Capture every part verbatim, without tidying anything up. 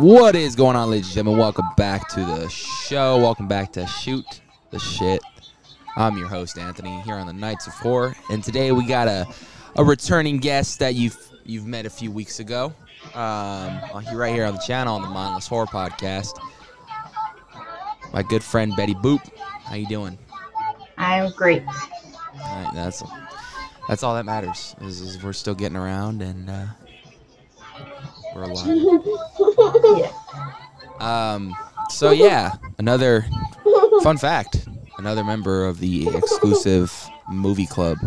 What is going on, ladies and gentlemen? Welcome back to the show. Welcome back to Shoot the Shit. I'm your host, Anthony, here on the Nights of Horror. And today we got a, a returning guest that you've you've met a few weeks ago. Um, right here on the channel on the Mindless Horror Podcast. My good friend, Betty Boop. How you doing? I'm great. All right, that's, that's all that matters, is, is we're still getting around and... Uh, We're alive. Yeah. Um, so, yeah, another fun fact. Another member of the exclusive movie club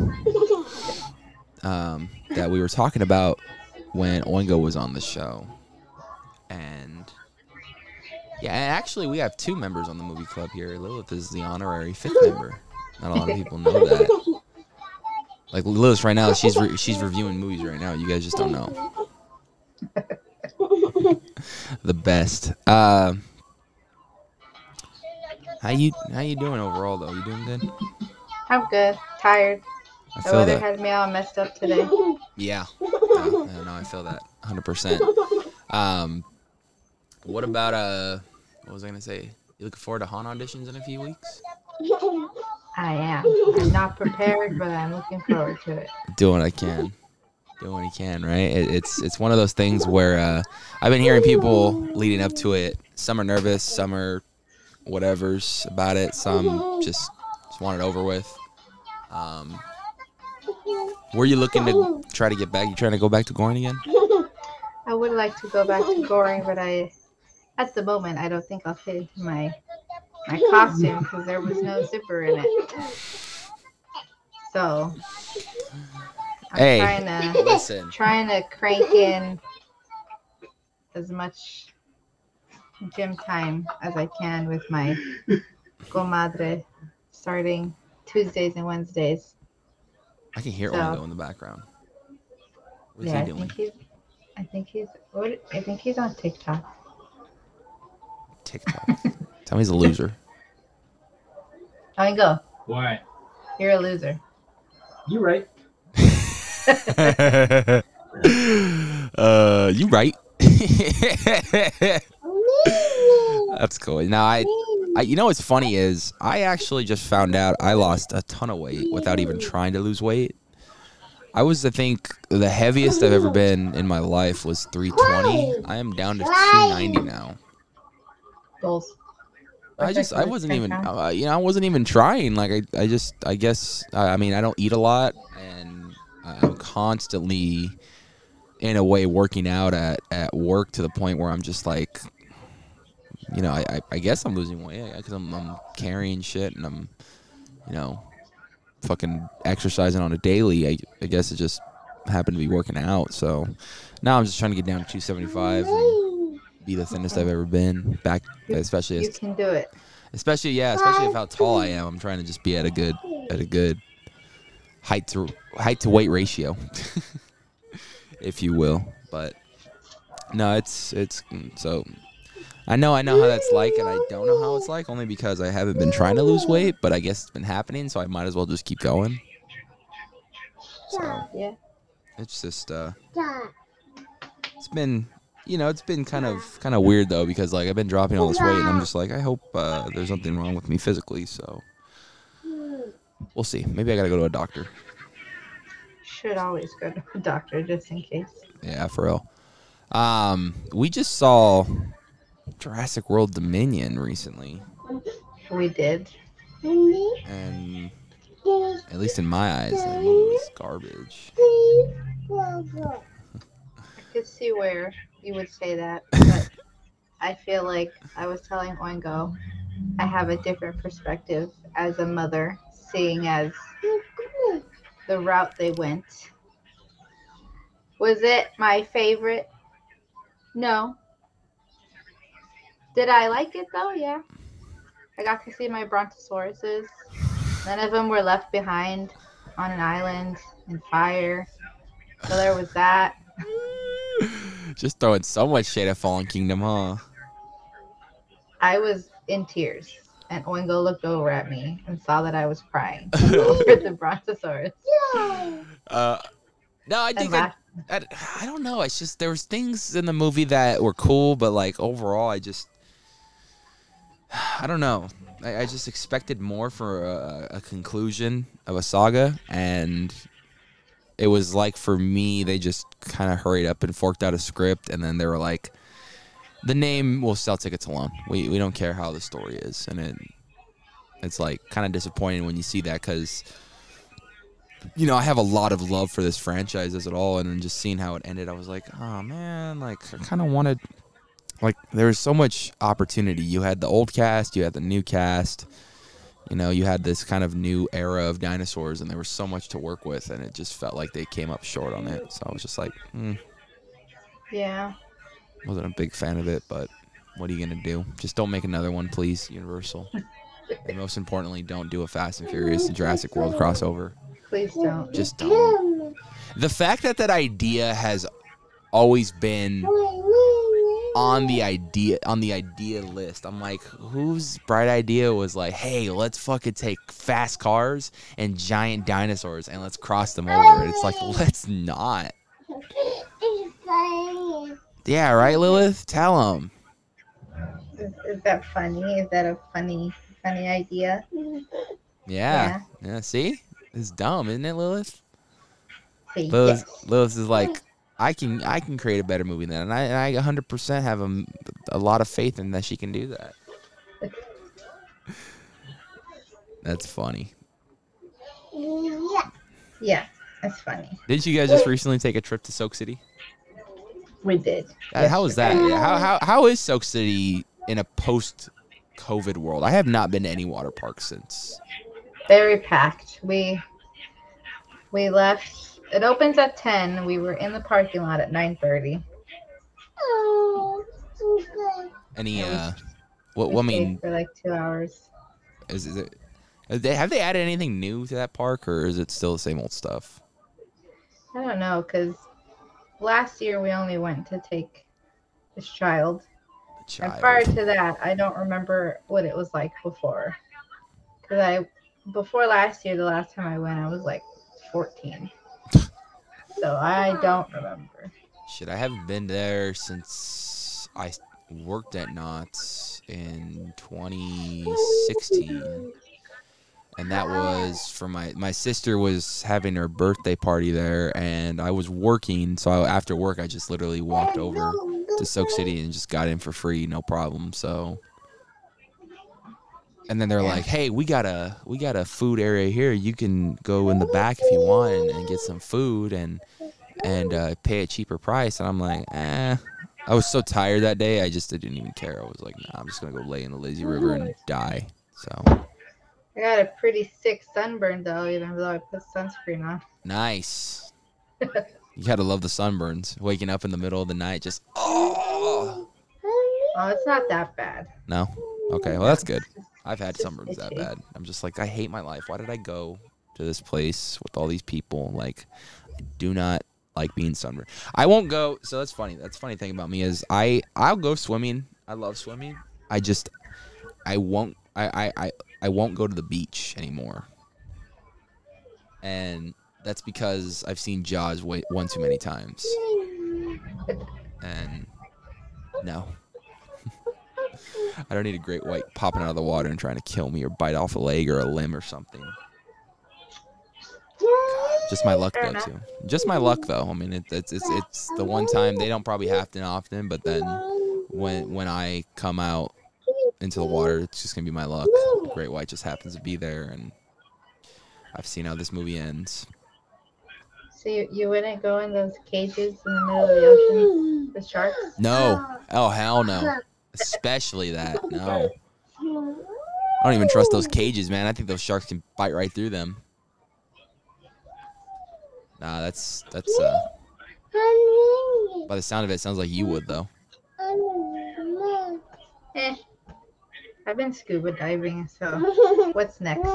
um, that we were talking about when Oingo was on the show. And, yeah, actually, we have two members on the movie club here. Lilith is the honorary fifth member. Not a lot of people know that. Like, Lilith right now, she's, re she's reviewing movies right now. You guys just don't know. The best. Uh, how you how you doing overall though? You doing good? I'm good. Tired. I the weather that. has me all messed up today. Yeah. No, no, no, I feel that one hundred percent. Um, what about uh? What was I gonna say? You looking forward to Haunt auditions in a few weeks? I am. I'm not prepared, but I'm looking forward to it. Doing what I can. Doing what he can, right? It, it's it's one of those things where uh, I've been hearing people leading up to it. Some are nervous, some are whatever's about it. Some just, just want it over with. Um, were you looking to try to get back? You trying to go back to Goring again? I would like to go back to Goring, but I, at the moment, I don't think I'll fit into my my costume because there was no zipper in it. So. I'm hey, trying to, listen. Trying to crank in as much gym time as I can with my comadre starting Tuesdays and Wednesdays. I can hear so, Oingo in the background. What is yeah, he doing? I think he's, I think he's, what, I think he's on TikTok. TikTok. Tell me he's a loser. Oingo. Why? You're a loser. You're right. uh, you right. That's cool. Now I, I, you know what's funny is I actually just found out I lost a ton of weight without even trying to lose weight. I was, I think, the heaviest I've ever been in my life was three twenty. I am down to two ninety now. Goals. I just, I wasn't even, uh, you know, I wasn't even trying. Like I, I just, I guess, I, I mean, I don't eat a lot and. I'm constantly, in a way, working out at, at work to the point where I'm just like, you know, I, I, I guess I'm losing weight because I'm, I'm carrying shit and I'm, you know, fucking exercising on a daily. I, I guess it just happened to be working out. So now I'm just trying to get down to two seventy-five and be the thinnest I've ever been. Back, especially as, you can do it. Especially, yeah, especially if how tall I am. I'm trying to just be at a good, at a good. Height to height to weight ratio, if you will. But no, it's it's so I know I know how that's like, and I don't know how it's like only because I haven't been trying to lose weight, but I guess it's been happening, so I might as well just keep going. So yeah, it's just uh, it's been you know it's been kind of kind of weird though because like I've been dropping all this weight, and I'm just like I hope uh, there's nothing wrong with me physically, so. We'll see. Maybe I gotta go to a doctor. Should always go to a doctor just in case. Yeah, for real. Um, we just saw Jurassic World Dominion recently. We did. And at least in my eyes, that movie was garbage. I could see where you would say that, but I feel like I was telling Oingo, I have a different perspective as a mother. Seeing as the route they went. Was it my favorite? No. Did I like it though? Yeah. I got to see my brontosauruses. None of them were left behind on an island in fire. So there was that. Just throwing so much shade at Fallen Kingdom, huh? I was in tears. And Oingo looked over at me and saw that I was crying over the brontosaurus. Uh, no, I think I, I, I don't know. It's just there was things in the movie that were cool, but like overall, I just I don't know. I, I just expected more for a, a conclusion of a saga, and it was like for me, they just kind of hurried up and forked out a script, and then they were like, "The name will sell tickets alone. We we don't care how the story is," and it it's like kind of disappointing when you see that because. You know, I have a lot of love for this franchise as it all, and just seeing how it ended, I was like, oh, man, like, I kind of wanted, like, there was so much opportunity. You had the old cast, you had the new cast, you know, you had this kind of new era of dinosaurs, and there was so much to work with, and it just felt like they came up short on it, so I was just like, hmm. Yeah. Wasn't a big fan of it, but what are you going to do? Just don't make another one, please, Universal. And most importantly, don't do a Fast and Furious and Jurassic World crossover. Please don't. Just don't. The fact that that idea has always been on the idea on the idea list. I'm like, whose bright idea was like, hey, let's fucking take fast cars and giant dinosaurs and let's cross them over. And it's like, let's not. Yeah, right, Lilith? Tell them. Is, is that funny? Is that a funny, funny idea? Yeah. Yeah. Yeah, see? It's dumb, isn't it, Lilith? Yes. Lilith? Lilith is like, I can I can create a better movie than that. And I, and I one hundred percent have a, a lot of faith in that she can do that. That's funny. Yeah. Yeah, that's funny. Didn't you guys just recently take a trip to Soak City? We did. Uh, how was that? How, how, how is Soak City in a post-COVID world? I have not been to any water park since... Very packed. We we left. It opens at ten. We were in the parking lot at nine thirty. Oh. Any uh, what? What I mean? For like two hours. Is, is it? Have they, have they added anything new to that park, or is it still the same old stuff? I don't know, cause last year we only went to take this child. The child. And prior to that, I don't remember what it was like before, cause I. Before last year, the last time I went, I was like fourteen. So I don't remember. Shit, I haven't been there since I worked at Knott's in twenty sixteen. And that was for my, my sister was having her birthday party there, and I was working. So I, after work, I just literally walked over to Soak City and just got in for free, no problem. So... And then they're yeah. like, "Hey, we got a we got a food area here. You can go in the back if you want and, and get some food and and uh, pay a cheaper price." And I'm like, "Eh." I was so tired that day. I just I didn't even care. I was like, "Nah, I'm just gonna go lay in the lazy river and die." So I got a pretty sick sunburn though, even though I put sunscreen on. Nice. You gotta love the sunburns. Waking up in the middle of the night, just oh. Oh, it's not that bad. No. Okay. Well, that's good. I've had sunburns that bad. I'm just like, I hate my life. Why did I go to this place with all these people? Like, I do not like being sunburned. I won't go. So that's funny. That's the funny thing about me is I, I'll go swimming. I love swimming. I just, I won't, I, I, I, I won't go to the beach anymore. And that's because I've seen Jaws way, one too many times. And no. I don't need a great white popping out of the water and trying to kill me or bite off a leg or a limb or something. God, just my luck, though, too. Just my luck, though. I mean, it, it's it's it's the one time they don't probably happen often, but then when when I come out into the water, it's just gonna be my luck. The great white just happens to be there, and I've seen how this movie ends. So you, you wouldn't go in those cages in the middle of the ocean with sharks? No. Oh, hell no. Especially that. No. I don't even trust those cages, man. I think those sharks can bite right through them. Nah, that's... that's uh. By the sound of it, it sounds like you would, though. Eh. I've been scuba diving, so... What's next?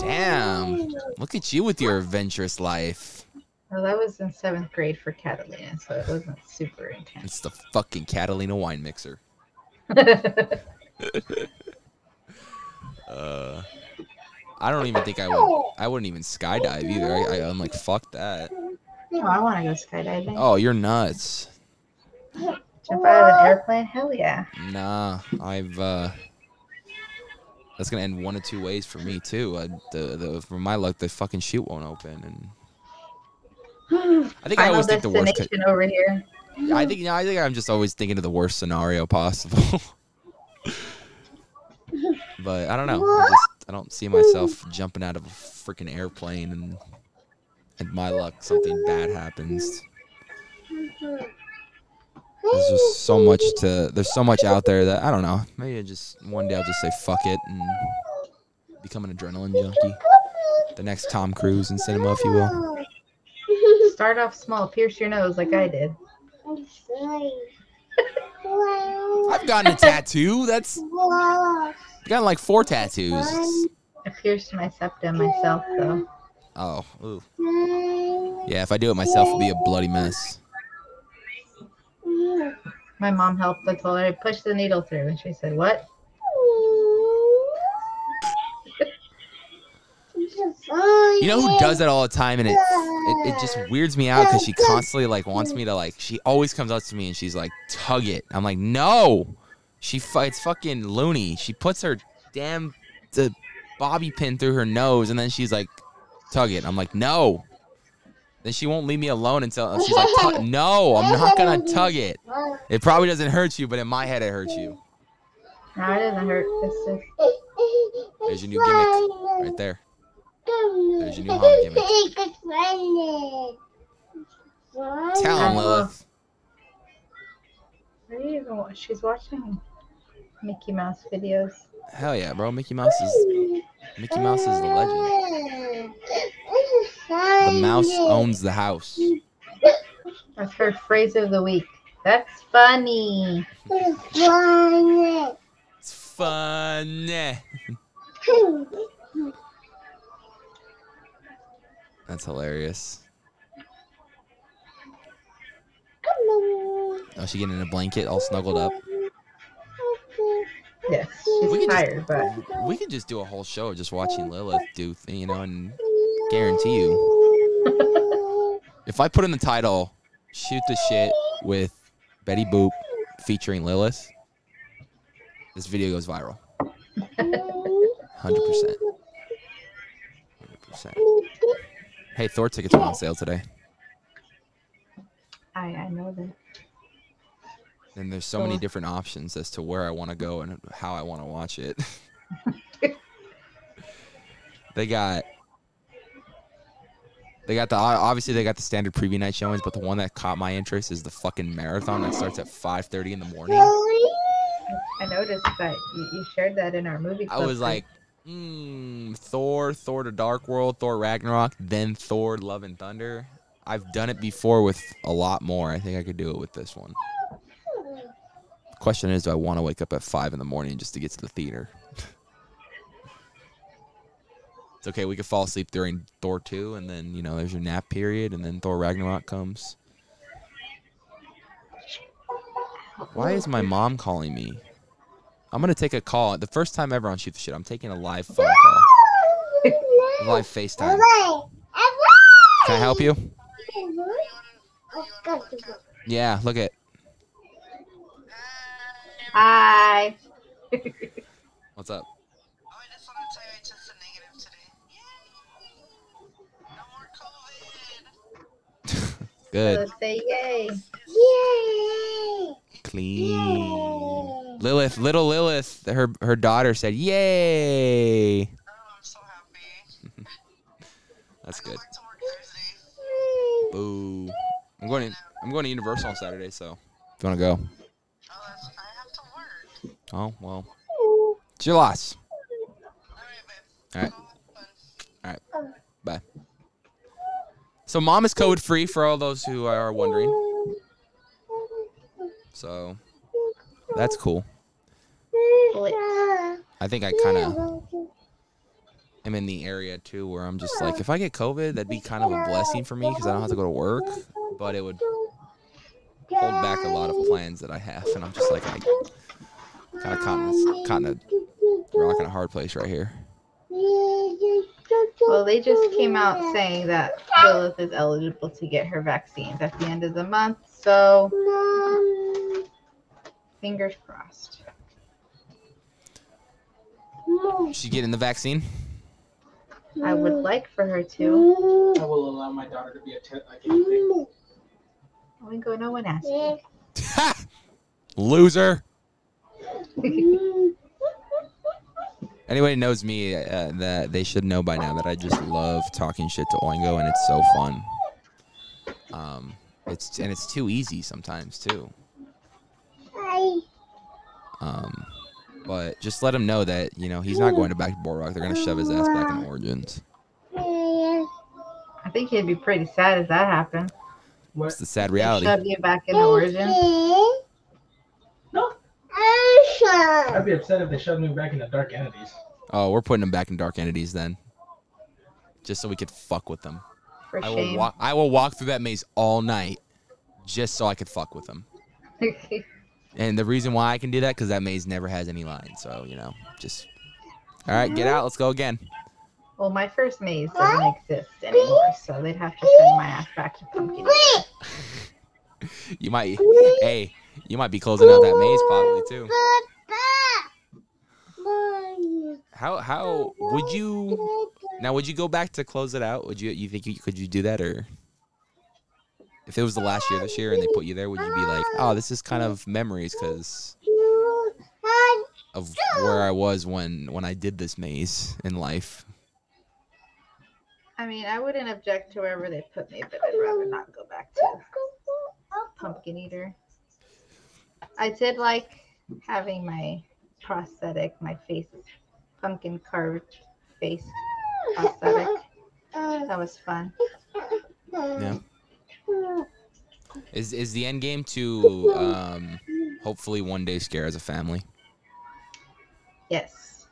Damn. Look at you with your adventurous life. Well, I was in seventh grade for Catalina, so it wasn't super intense. It's the fucking Catalina wine mixer. uh, I don't even think I would. I wouldn't even skydive either. I, I, I'm like, fuck that. No, I want to go skydiving. Oh, you're nuts. Jump out of an airplane? Hell yeah. Nah, I've, uh... that's gonna end one of two ways for me, too. I, the, the, for my luck, the fucking chute won't open, and... I think I, I always think the worst destination over here. I think, you know, I think I'm just always thinking of the worst scenario possible. But I don't know. I, just, I don't see myself jumping out of a freaking airplane and, and my luck, something bad happens. There's just so much to, there's so much out there that, I don't know. Maybe I just, one day I'll just say fuck it and become an adrenaline junkie. The next Tom Cruise in cinema, if you will. Start off small, pierce your nose like I did. I'm sorry. I've gotten a tattoo. That's I've gotten like four tattoos. I pierced my septum myself though. Oh, ooh. Yeah. If I do it myself, it'd be a bloody mess. My mom helped. I told her I pushed the needle through, and she said, "What?" You know who does that all the time, and it it, it just weirds me out because she constantly like wants me to like. She always comes up to me and she's like, "Tug it." I'm like, "No." She fights fucking loony. She puts her damn the bobby pin through her nose, and then she's like, "Tug it." I'm like, "No." Then she won't leave me alone until she's like, "No, I'm not gonna tug it." It probably doesn't hurt you, but in my head, it hurts you. No, it doesn't hurt. It's just... There's your new gimmick right there. There's your new haunt gimmick. Tell him, love. What are you even watching? She's watching Mickey Mouse videos. Hell yeah, bro! Mickey Mouse is Mickey Mouse is the legend. The mouse owns the house. That's her phrase of the week. That's funny. It's funny. It's funny. That's hilarious. Oh, she getting in a blanket, all snuggled up. Yes, she's we tired, just, but... We could just do a whole show just watching Lilith do, you know, and guarantee you. If I put in the title, Shoot the Shit with Betty Boop featuring Lilith, this video goes viral. one hundred percent. one hundred percent. Hey, Thor tickets were on sale today. I I know that. And there's so, so many different options as to where I want to go and how I want to watch it. They got, they got the obviously they got the standard preview night showings, but the one that caught my interest is the fucking marathon that starts at five thirty in the morning. I noticed that you, you shared that in our movie club. I was like. Mm, Thor, Thor the Dark World, Thor Ragnarok, then Thor Love and Thunder. I've done it before with a lot more. I think I could do it with this one. The question is, do I want to wake up at five in the morning just to get to the theater? It's okay. We could fall asleep during Thor two, and then, you know, there's your nap period, and then Thor Ragnarok comes. Why is my mom calling me? I'm going to take a call. The first time ever on Shoot the Shit, I'm taking a live phone call. Live FaceTime. Can I help you? Yeah, look at. Hi. What's up? Oh, I just want to tell you I tested negative today. Yay! No more COVID. Good. So say yay. Yay. Clean. Yay. Lilith, little Lilith, her her daughter said, "Yay!" Oh, I'm so happy. That's good. Back to work Thursday. Boo! I'm going. To, I'm going to Universal on Saturday, so if you want to go. Oh, that's, I have to work. Oh well, it's your loss. All right, babe. All right. All right. Bye. So, mom is COVID free for all those who are wondering. So. That's cool. I think I kind of am in the area, too, where I'm just like, if I get COVID, that'd be kind of a blessing for me because I don't have to go to work. But it would hold back a lot of plans that I have. And I'm just like, I kind of caught in a, caught in a rock in a hard place right here. Well, they just came out saying that Lilith is eligible to get her vaccines at the end of the month, so Mom. Fingers crossed. She getting the vaccine? I would like for her to. I will allow my daughter to be a tent. I can't think. Oingo, no one asked me. Loser. Anybody knows me uh, that they should know by now that I just love talking shit to Oingo, and it's so fun. Um, it's and it's too easy sometimes too. Um, but just let him know that you know he's not going to back to Borok. They're gonna shove his ass back in Origins. I think he'd be pretty sad if that happened. What's the sad reality? Shove you back in Origins. No. I'd be upset if they shoved me back into Dark Entities. Oh, we're putting them back in Dark Entities then. Just so we could fuck with them. For I shame. Will walk, I will walk through that maze all night just so I could fuck with them. And the reason why I can do that, because that maze never has any lines. So, you know, just... All right, get out. Let's go again. Well, my first maze doesn't exist anymore, so they'd have to send my ass back to Pumpkin. You might... Hey... You might be closing out that maze probably too. How how would you now? Would you go back to close it out? Would you you think you could you do that, or if it was the last year this year and they put you there, would you be like, oh, this is kind of memories because of where I was when when I did this maze in life? I mean, I wouldn't object to wherever they put me, but I'd rather not go back to Pumpkin Eater. I did like having my prosthetic, my face, pumpkin carved face prosthetic. That was fun. Yeah. Is is the end game to um, hopefully one day scare as a family? Yes.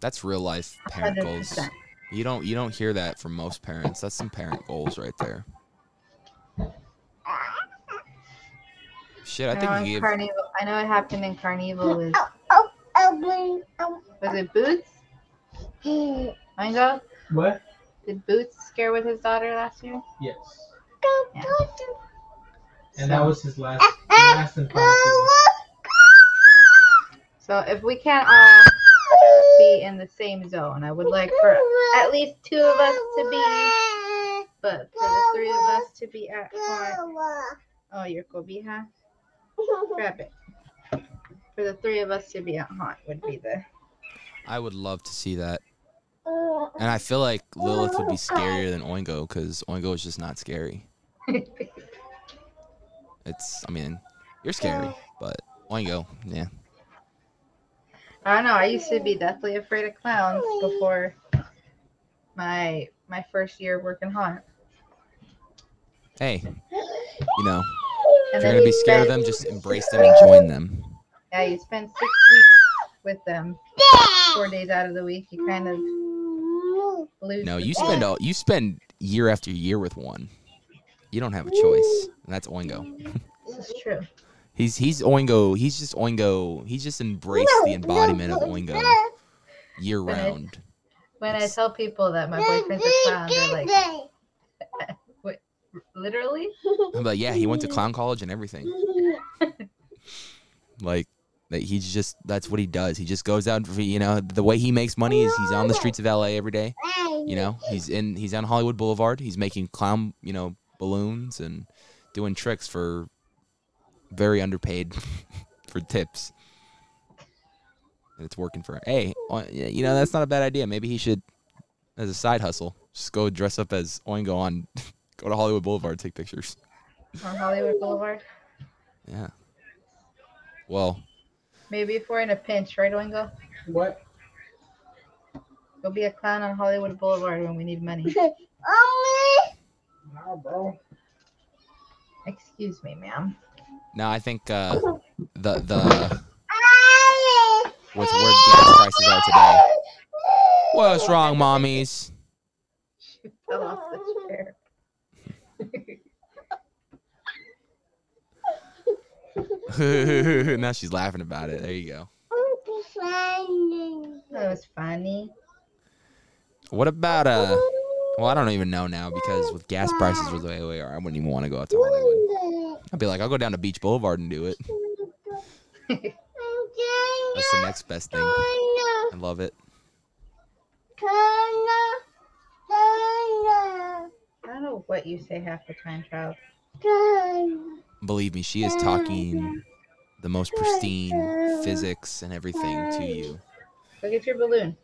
That's real life parent goals. You don't you don't hear that from most parents. That's some parent goals right there. Shit, I, I think know you gave... Carnival. I know it happened in Carnival with... Oh, oh, oh, was it Boots? Oingo? What? Did Boots scare with his daughter last year? Yes. Yeah. And so, that was his last... last and final season. So if we can't all be in the same zone, I would like for at least two of us to be... But for the three of us to be at Haunt... Oh, your cobija? Grab it. For the three of us to be at Haunt would be the... I would love to see that. And I feel like Lilith would be scarier than Oingo, because Oingo is just not scary. It's, I mean, you're scary, but Oingo, yeah. I don't know. I used to be deathly afraid of clowns before my my first year working Haunt. Hey, you know... If you're going to be scared of them, just embrace them and join them. Yeah, you spend six weeks with them. Four days out of the week, you kind of lose. No, you spend, all, you spend year after year with one. You don't have a choice. And that's Oingo. This is true. He's, he's Oingo. He's just Oingo. He's just embraced the embodiment of Oingo year round. When I, when I tell people that my boyfriend's a clown, they're like... Literally? I'm like, yeah, he went to clown college and everything. Like, that he's just, that's what he does. He just goes out, for, you know, the way he makes money is he's on the streets of L A every day. You know, he's in, he's on Hollywood Boulevard. He's making clown, you know, balloons and doing tricks for very underpaid for tips. And it's working for him. Hey, you know, that's not a bad idea. Maybe he should, as a side hustle, just go dress up as Oingo on... Go to Hollywood Boulevard, take pictures. On Hollywood Boulevard? Yeah. Well. Maybe if we're in a pinch, right, Oingo? What? Go be a clown on Hollywood Boulevard when we need money. Oh, no, bro. Excuse me, ma'am. No, I think uh, the, the, with where gas prices are today. What's wrong, mommies? She fell off the chair. Now she's laughing about it. There you go. That was funny. What about uh? Well, I don't even know now because with gas prices the way they are, I wouldn't even want to go out to Hollywood. I'd be like, I'll go down to Beach Boulevard and do it. That's the next best thing. I love it. I don't know what you say half the time, child. Believe me, she is talking the most pristine physics and everything to you. Look at your balloon.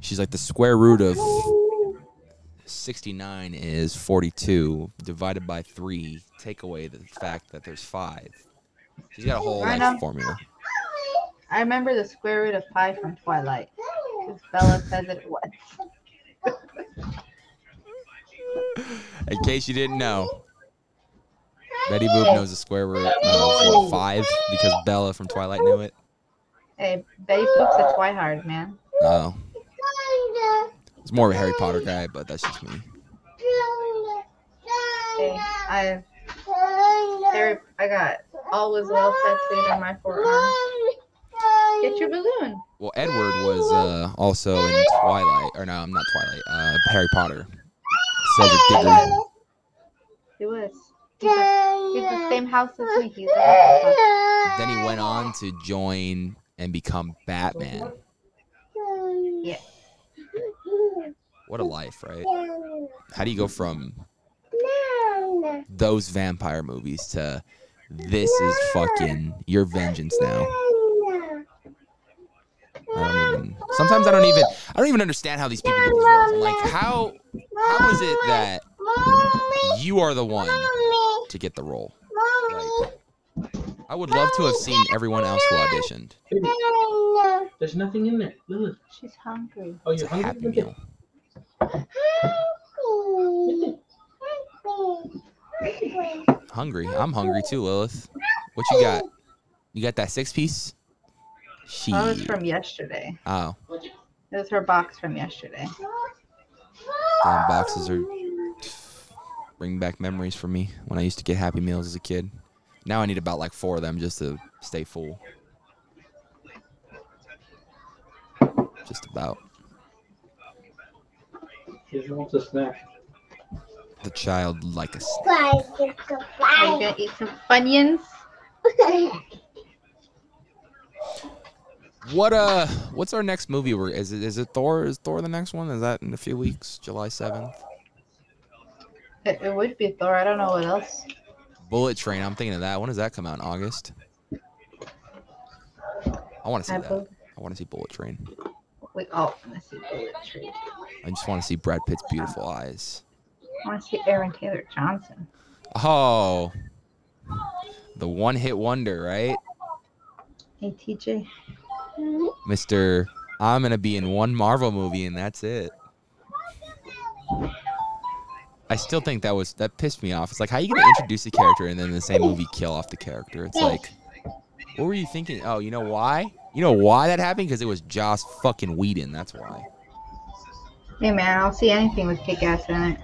She's like, the square root of sixty-nine is forty-two divided by three. Take away the fact that there's five. She's got a whole life formula. I remember the square root of pi from Twilight. Because Bella says it once. In case you didn't know, Betty Boop knows the square root of five because Bella from Twilight knew it. Hey, Betty Boop's a twihard, man. Oh. It's more of a Harry Potter guy, but that's just me. Hey, I, Harry, I got all was well tattooed on my forearm. Get your balloon. Well, Edward was uh, also in Twilight. Or no, I'm not Twilight. Uh, Harry Potter. Cedric Diggory. He was. He's, a, he's the same house as me. He's a then he went on to join and become Batman. Yeah. What a life, right? How do you go from those vampire movies to this is fucking your vengeance now? I don't even, sometimes I don't even I don't even understand how these people get these roles. I'm like, how how is it that you are the one to get the role? Like, I would love to have seen everyone else who auditioned. There's nothing in there. Lilith. She's hungry. Oh, you're hungry. Happy meal. Hungry. I'm hungry too, Lilith. What you got? You got that six piece? She... Oh, it was from yesterday. Oh. It was her box from yesterday. Damn, boxes are bring back memories for me when I used to get Happy Meals as a kid. Now I need about like four of them just to stay full. Just about. The child like a snack. Are you gonna eat some Funyuns? What uh? What's our next movie? We're is it is it Thor? Is Thor the next one? Is that in a few weeks? July seventh. It, it would be Thor. I don't know what else. Bullet Train. I'm thinking of that. When does that come out? In August. I want to see I that. Both. I want to see Bullet Train. We all want to see Bullet Train. I just want to see Brad Pitt's beautiful eyes. I want to see Aaron Taylor Johnson. Oh, the one-hit wonder, right? Hey, T J. Mister, I'm going to be in one Marvel movie and that's it. I still think that was, that pissed me off. It's like, how are you going to introduce a character and then in the same movie kill off the character? It's like, what were you thinking? Oh, you know why? You know why that happened? Because it was Joss fucking Whedon. That's why. Hey man, I'll see anything with Kickass in it.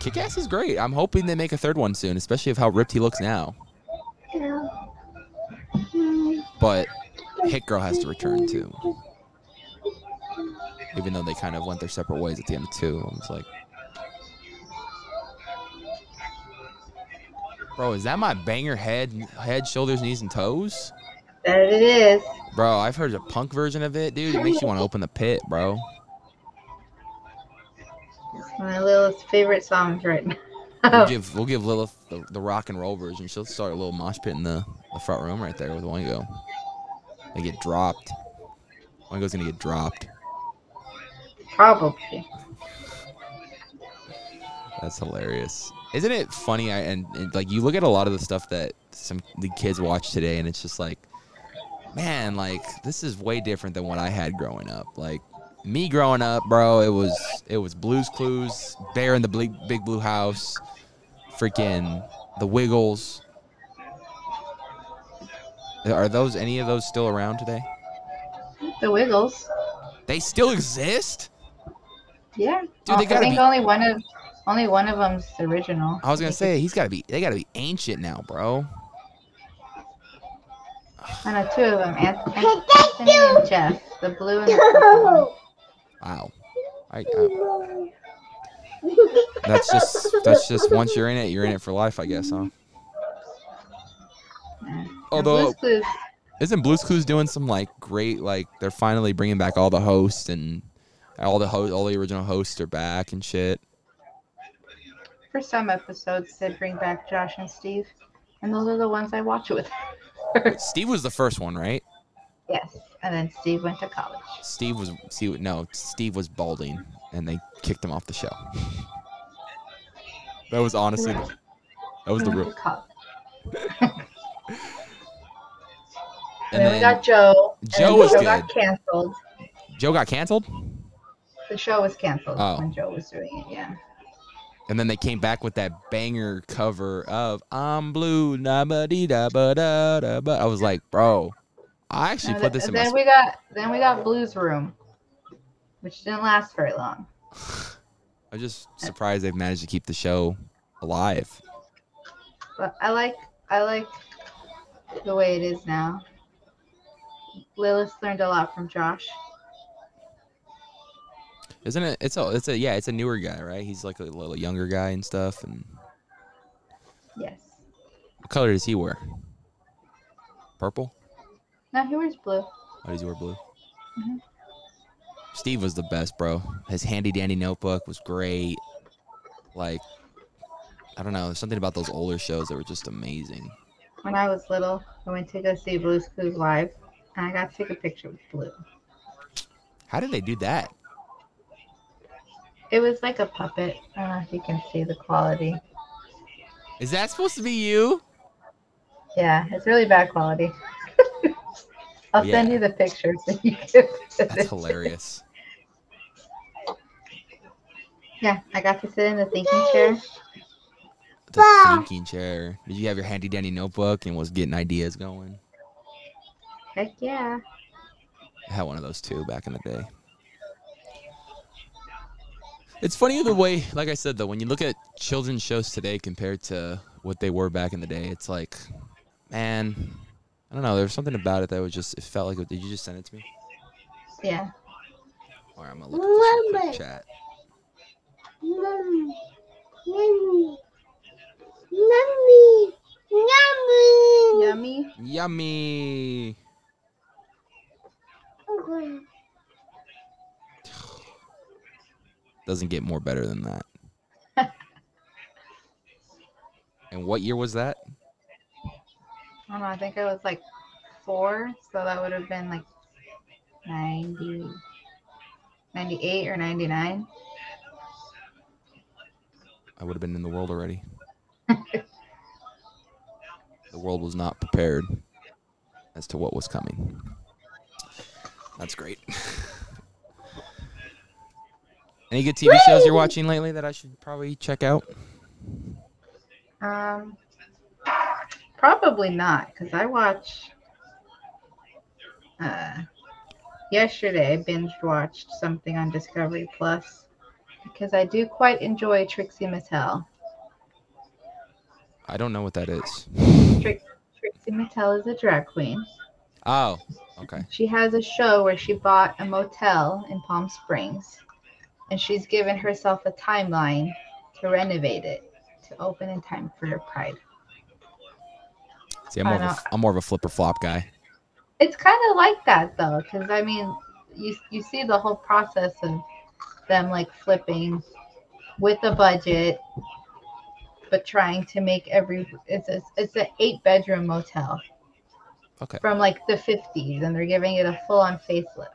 Kickass is great. I'm hoping they make a third one soon, especially of how ripped he looks now. Yeah. But Hit Girl has to return too. Even though they kind of went their separate ways at the end of two. I was like, bro, is that my banger head, head, shoulders, knees, and toes? That it is. Bro, I've heard a punk version of it, dude. It makes you want to open the pit, bro. It's one of Lilith's favorite songs right now. We'll give, we'll give Lilith the, the rock and roll version. She'll start a little mosh pit in the, the front room right there with Oingo. They get dropped. Oingo's gonna get dropped. Probably. That's hilarious. Isn't it funny? I and, and like you look at a lot of the stuff that some the kids watch today, and it's just like, man, like this is way different than what I had growing up. Like me growing up, bro, it was it was Blues Clues, Bear in the Big, Big Blue House, freaking The Wiggles. Are those any of those still around today? The Wiggles. They still exist? Yeah. Dude, they gotta I think be... only one of only one of them's original. I was gonna say he's gotta be. They gotta be ancient now, bro. I know two of them, Anthony and Jeff, the blue and the purple. Wow. I, I, that's just that's just once you're in it, you're in it for life, I guess, huh? Although, isn't Blues Clues doing some like great like they're finally bringing back all the hosts and all the ho all the original hosts are back and shit. For some episodes, they bring back Josh and Steve, and those are the ones I watch with. Wait, Steve was the first one, right? Yes, and then Steve went to college. Steve was Steve, no, Steve was balding, and they kicked him off the show. That was honestly, right. That was the real. And then we got Joe. Joe was good. Got canceled. Joe got canceled? The show was canceled oh. when Joe was doing it, yeah. And then they came back with that banger cover of "I'm Blue." Da ba dee da ba da da ba. I was like, bro, I actually put this in my. Then we got, then we got Blues Room, which didn't last very long. I'm just surprised they've managed to keep the show alive. But I like, I like the way it is now. Lilith learned a lot from Josh. Isn't it? It's a, it's a, yeah, it's a newer guy, right? He's like a little younger guy and stuff. And yes. What color does he wear? Purple? No, he wears blue. Oh, does he wear blue? Mm-hmm. Steve was the best, bro. His handy dandy notebook was great. Like, I don't know, there's something about those older shows that were just amazing. When I was little, I went to go see Blue's Clues live, and I got to take a picture with Blue. How did they do that? It was like a puppet. I don't know if you can see the quality. Is that supposed to be you? Yeah, it's really bad quality. I'll yeah. send you the pictures. So you can That's hilarious. Yeah, I got to sit in the thinking chair. The thinking chair. Did you have your handy dandy notebook and was getting ideas going? Heck yeah. I had one of those too back in the day. It's funny the way, like I said, though, when you look at children's shows today compared to what they were back in the day, it's like, man, I don't know. There was something about it that was just, it felt like, did you just send it to me? Yeah. All right, I'm going to look at this chat. Mommy. Yummy. Yummy. Yummy. Yummy. Okay. Doesn't get more better than that. And what year was that? I don't know. I think it was like four, so that would have been like ninety, ninety-eight or ninety-nine. I would have been in the world already. The world was not prepared as to what was coming. That's great. Any good T V shows you're watching lately that I should probably check out? Um, probably not, because I watched. Uh, yesterday I binge watched something on Discovery Plus because I do quite enjoy Trixie Mattel. I don't know what that is. Trix Trixie Mattel is a drag queen. Oh, okay. She has a show where she bought a motel in Palm Springs. And she's given herself a timeline to renovate it, to open in time for her pride. See, I'm more, of a, I'm more of a flip or flop guy. It's kind of like that, though, because, I mean, you, you see the whole process of them, like, flipping with a budget, but trying to make every – it's a, it's an eight-bedroom motel okay. from, like, the fifties, and they're giving it a full-on facelift.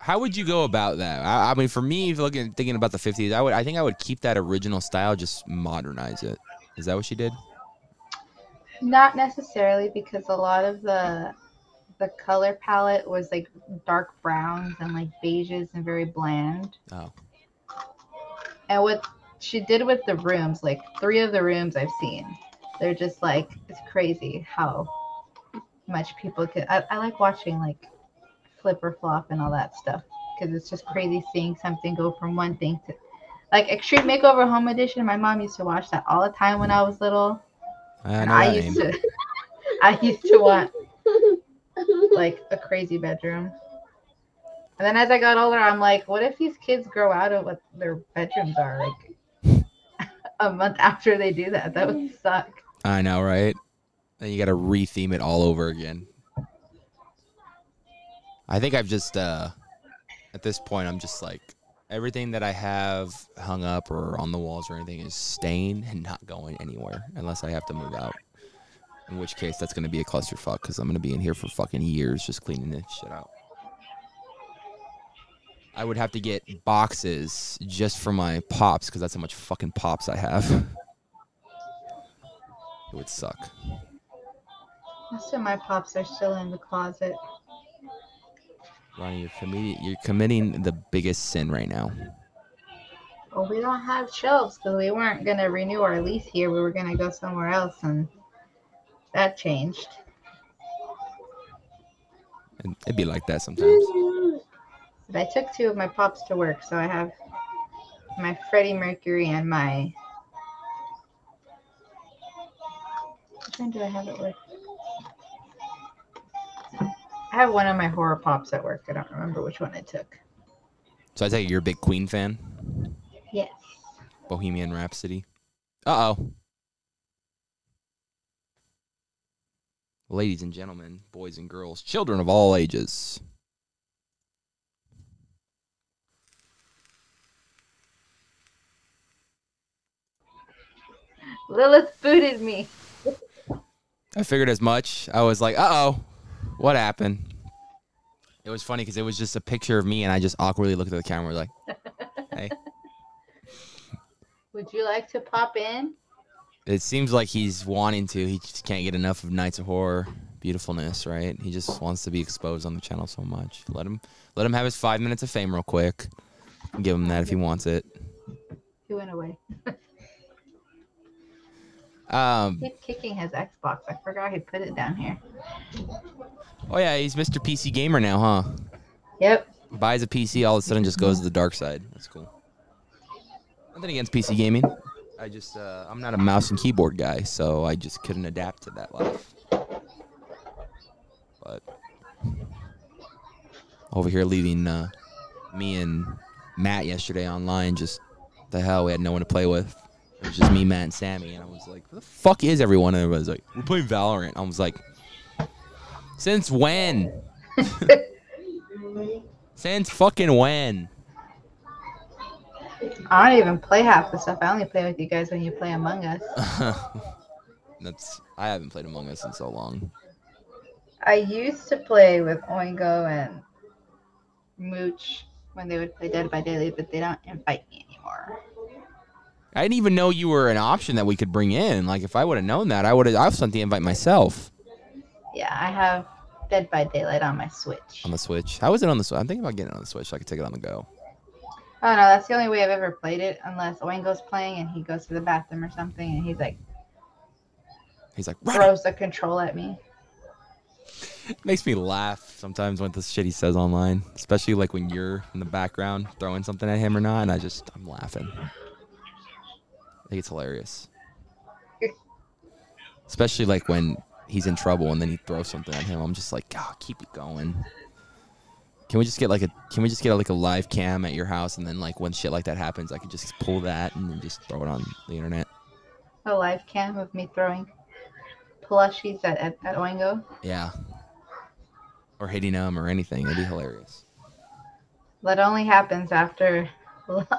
How would you go about that? I, I mean, for me, looking thinking about the fifties, I would I think I would keep that original style, just modernize it. Is that what she did? Not necessarily, because a lot of the the color palette was like dark browns and like beiges and very bland. Oh. And what she did with the rooms, like three of the rooms I've seen, they're just like, it's crazy how much people could. I, I like watching like flip or flop and all that stuff because it's just crazy seeing something go from one thing to like Extreme Makeover Home Edition. My mom used to watch that all the time when I was little. I, and I used name. to I used to want like a crazy bedroom. And then as I got older, I'm like, what if these kids grow out of what their bedrooms are like a month after they do that? That would suck. I know, right? Then you got to re-theme it all over again. I think I've just, uh, at this point, I'm just like, everything that I have hung up or on the walls or anything is staying and not going anywhere unless I have to move out. In which case, that's going to be a clusterfuck because I'm going to be in here for fucking years just cleaning this shit out. I would have to get boxes just for my pops because that's how much fucking pops I have. It would suck. Most of my pops are still in the closet. Ronnie, you're, commi you're committing the biggest sin right now. Well, we don't have shelves because we weren't going to renew our lease here. We were going to go somewhere else, and that changed. And it'd be like that sometimes. But I took two of my pops to work, so I have my Freddie Mercury and my... Which one do I have at work? I have one of my horror pops at work. I don't remember which one I took. So I take it you're a big Queen fan? Yes. Bohemian Rhapsody. Uh-oh. Ladies and gentlemen, boys and girls, children of all ages... Lilith booted me. I figured as much. I was like, uh-oh, what happened? It was funny because it was just a picture of me, and I just awkwardly looked at the camera like, hey. Would you like to pop in? It seems like he's wanting to. He just can't get enough of Nights of Horror beautifulness, right? He just wants to be exposed on the channel so much. Let him, let him have his five minutes of fame real quick. Give him that if he wants it. He went away. Um, He's kicking his Xbox. I forgot he put it down here. Oh yeah, he's Mister P C Gamer now, huh? Yep. Buys a P C, all of a sudden just goes to the dark side. That's cool. Nothing against P C gaming. I just, uh, I'm not a mouse and keyboard guy, so I just couldn't adapt to that life. But over here leaving uh, me and Matt yesterday online, just the hell, we had no one to play with. It was just me, Matt, and Sammy, and I was like, "Where the fuck is everyone?" And everybody's like, "We're playing Valorant." I was like, "Since when? Since fucking when?" I don't even play half the stuff. I only play with you guys when you play Among Us. That's I haven't played Among Us in so long. I used to play with Oingo and Mooch when they would play Dead by Daylight, but they don't invite me anymore. I didn't even know you were an option that we could bring in. Like, if I would have known that, I would have. I sent the invite myself. Yeah, I have Dead by Daylight on my Switch. On the Switch, how is it on the Switch? I'm thinking about getting it on the Switch so I can take it on the go. Oh no, that's the only way I've ever played it, unless Oingo's playing and he goes to the bathroom or something, and he's like, he's like throws the control at me. It makes me laugh sometimes when this shit he says online, especially like when you're in the background throwing something at him or not, and I just I'm laughing. I think it's hilarious. Especially like when he's in trouble and then he throws something at him. I'm just like, God, keep it going. Can we just get like a can we just get like a live cam at your house, and then like when shit like that happens, I could just pull that and then just throw it on the internet. A live cam of me throwing plushies at, at, at Oingo? Yeah. Or hitting him or anything. It'd be hilarious. That only happens after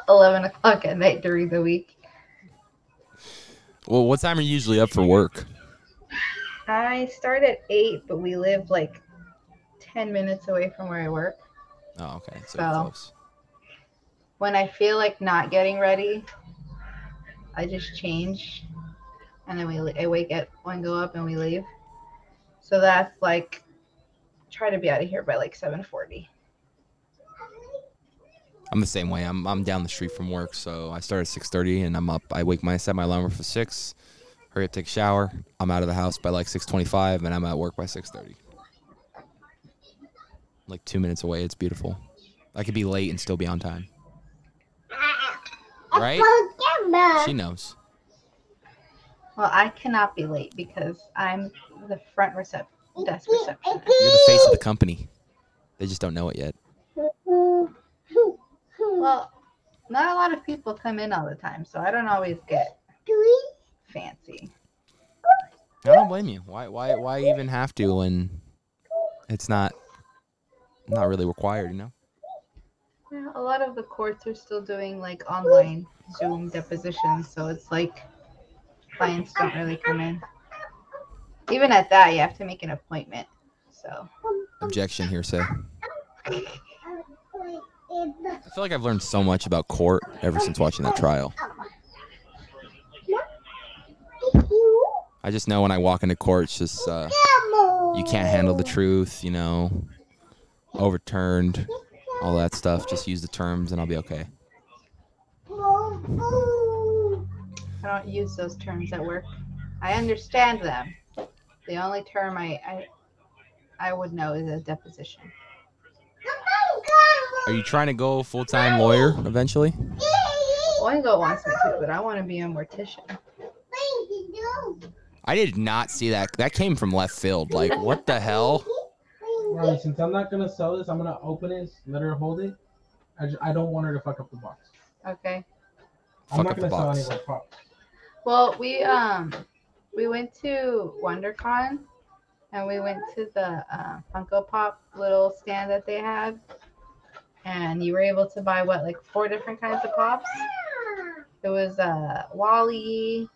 eleven o'clock at night during the week. Well, what time are you usually up for work? I start at eight, but we live like ten minutes away from where I work. Oh, okay. So, so close. When I feel like not getting ready, I just change, and then we I wake up, one go up, and we leave. So that's like try to be out of here by like seven forty. I'm the same way. I'm I'm down the street from work, so I start at six thirty and I'm up. I wake my set my alarm for six, hurry up, take a shower. I'm out of the house by like six twenty-five, and I'm at work by six thirty. Like two minutes away. It's beautiful. I could be late and still be on time. Right? She knows. Well, I cannot be late because I'm the front recep desk receptionist. You're the face of the company. They just don't know it yet. Well, not a lot of people come in all the time, so I don't always get fancy. I don't blame you. Why? Why? Why even have to when it's not not really required? You know. Yeah, a lot of the courts are still doing like online Zoom depositions, so it's like clients don't really come in. Even at that, you have to make an appointment. So. Objection, hearsay. I feel like I've learned so much about court ever since watching that trial. I just know when I walk into court, it's just, uh, you can't handle the truth, you know, overturned, all that stuff. Just use the terms and I'll be okay. I don't use those terms at work. I understand them. The only term I, I, I would know is a deposition. Are you trying to go full-time lawyer eventually? Oingo wants me to, but I want to be a mortician. I did not see that. That came from left field. Like, what the hell? Well, since I'm not going to sell this, I'm going to open it, let her hold it. I, just, I don't want her to fuck up the box. Okay. I'm fuck not going to sell any of the props. Well, we, um, we went to WonderCon, and we went to the uh, Funko Pop little stand that they had. And you were able to buy, what, like four different kinds of pops? It was uh, Wally.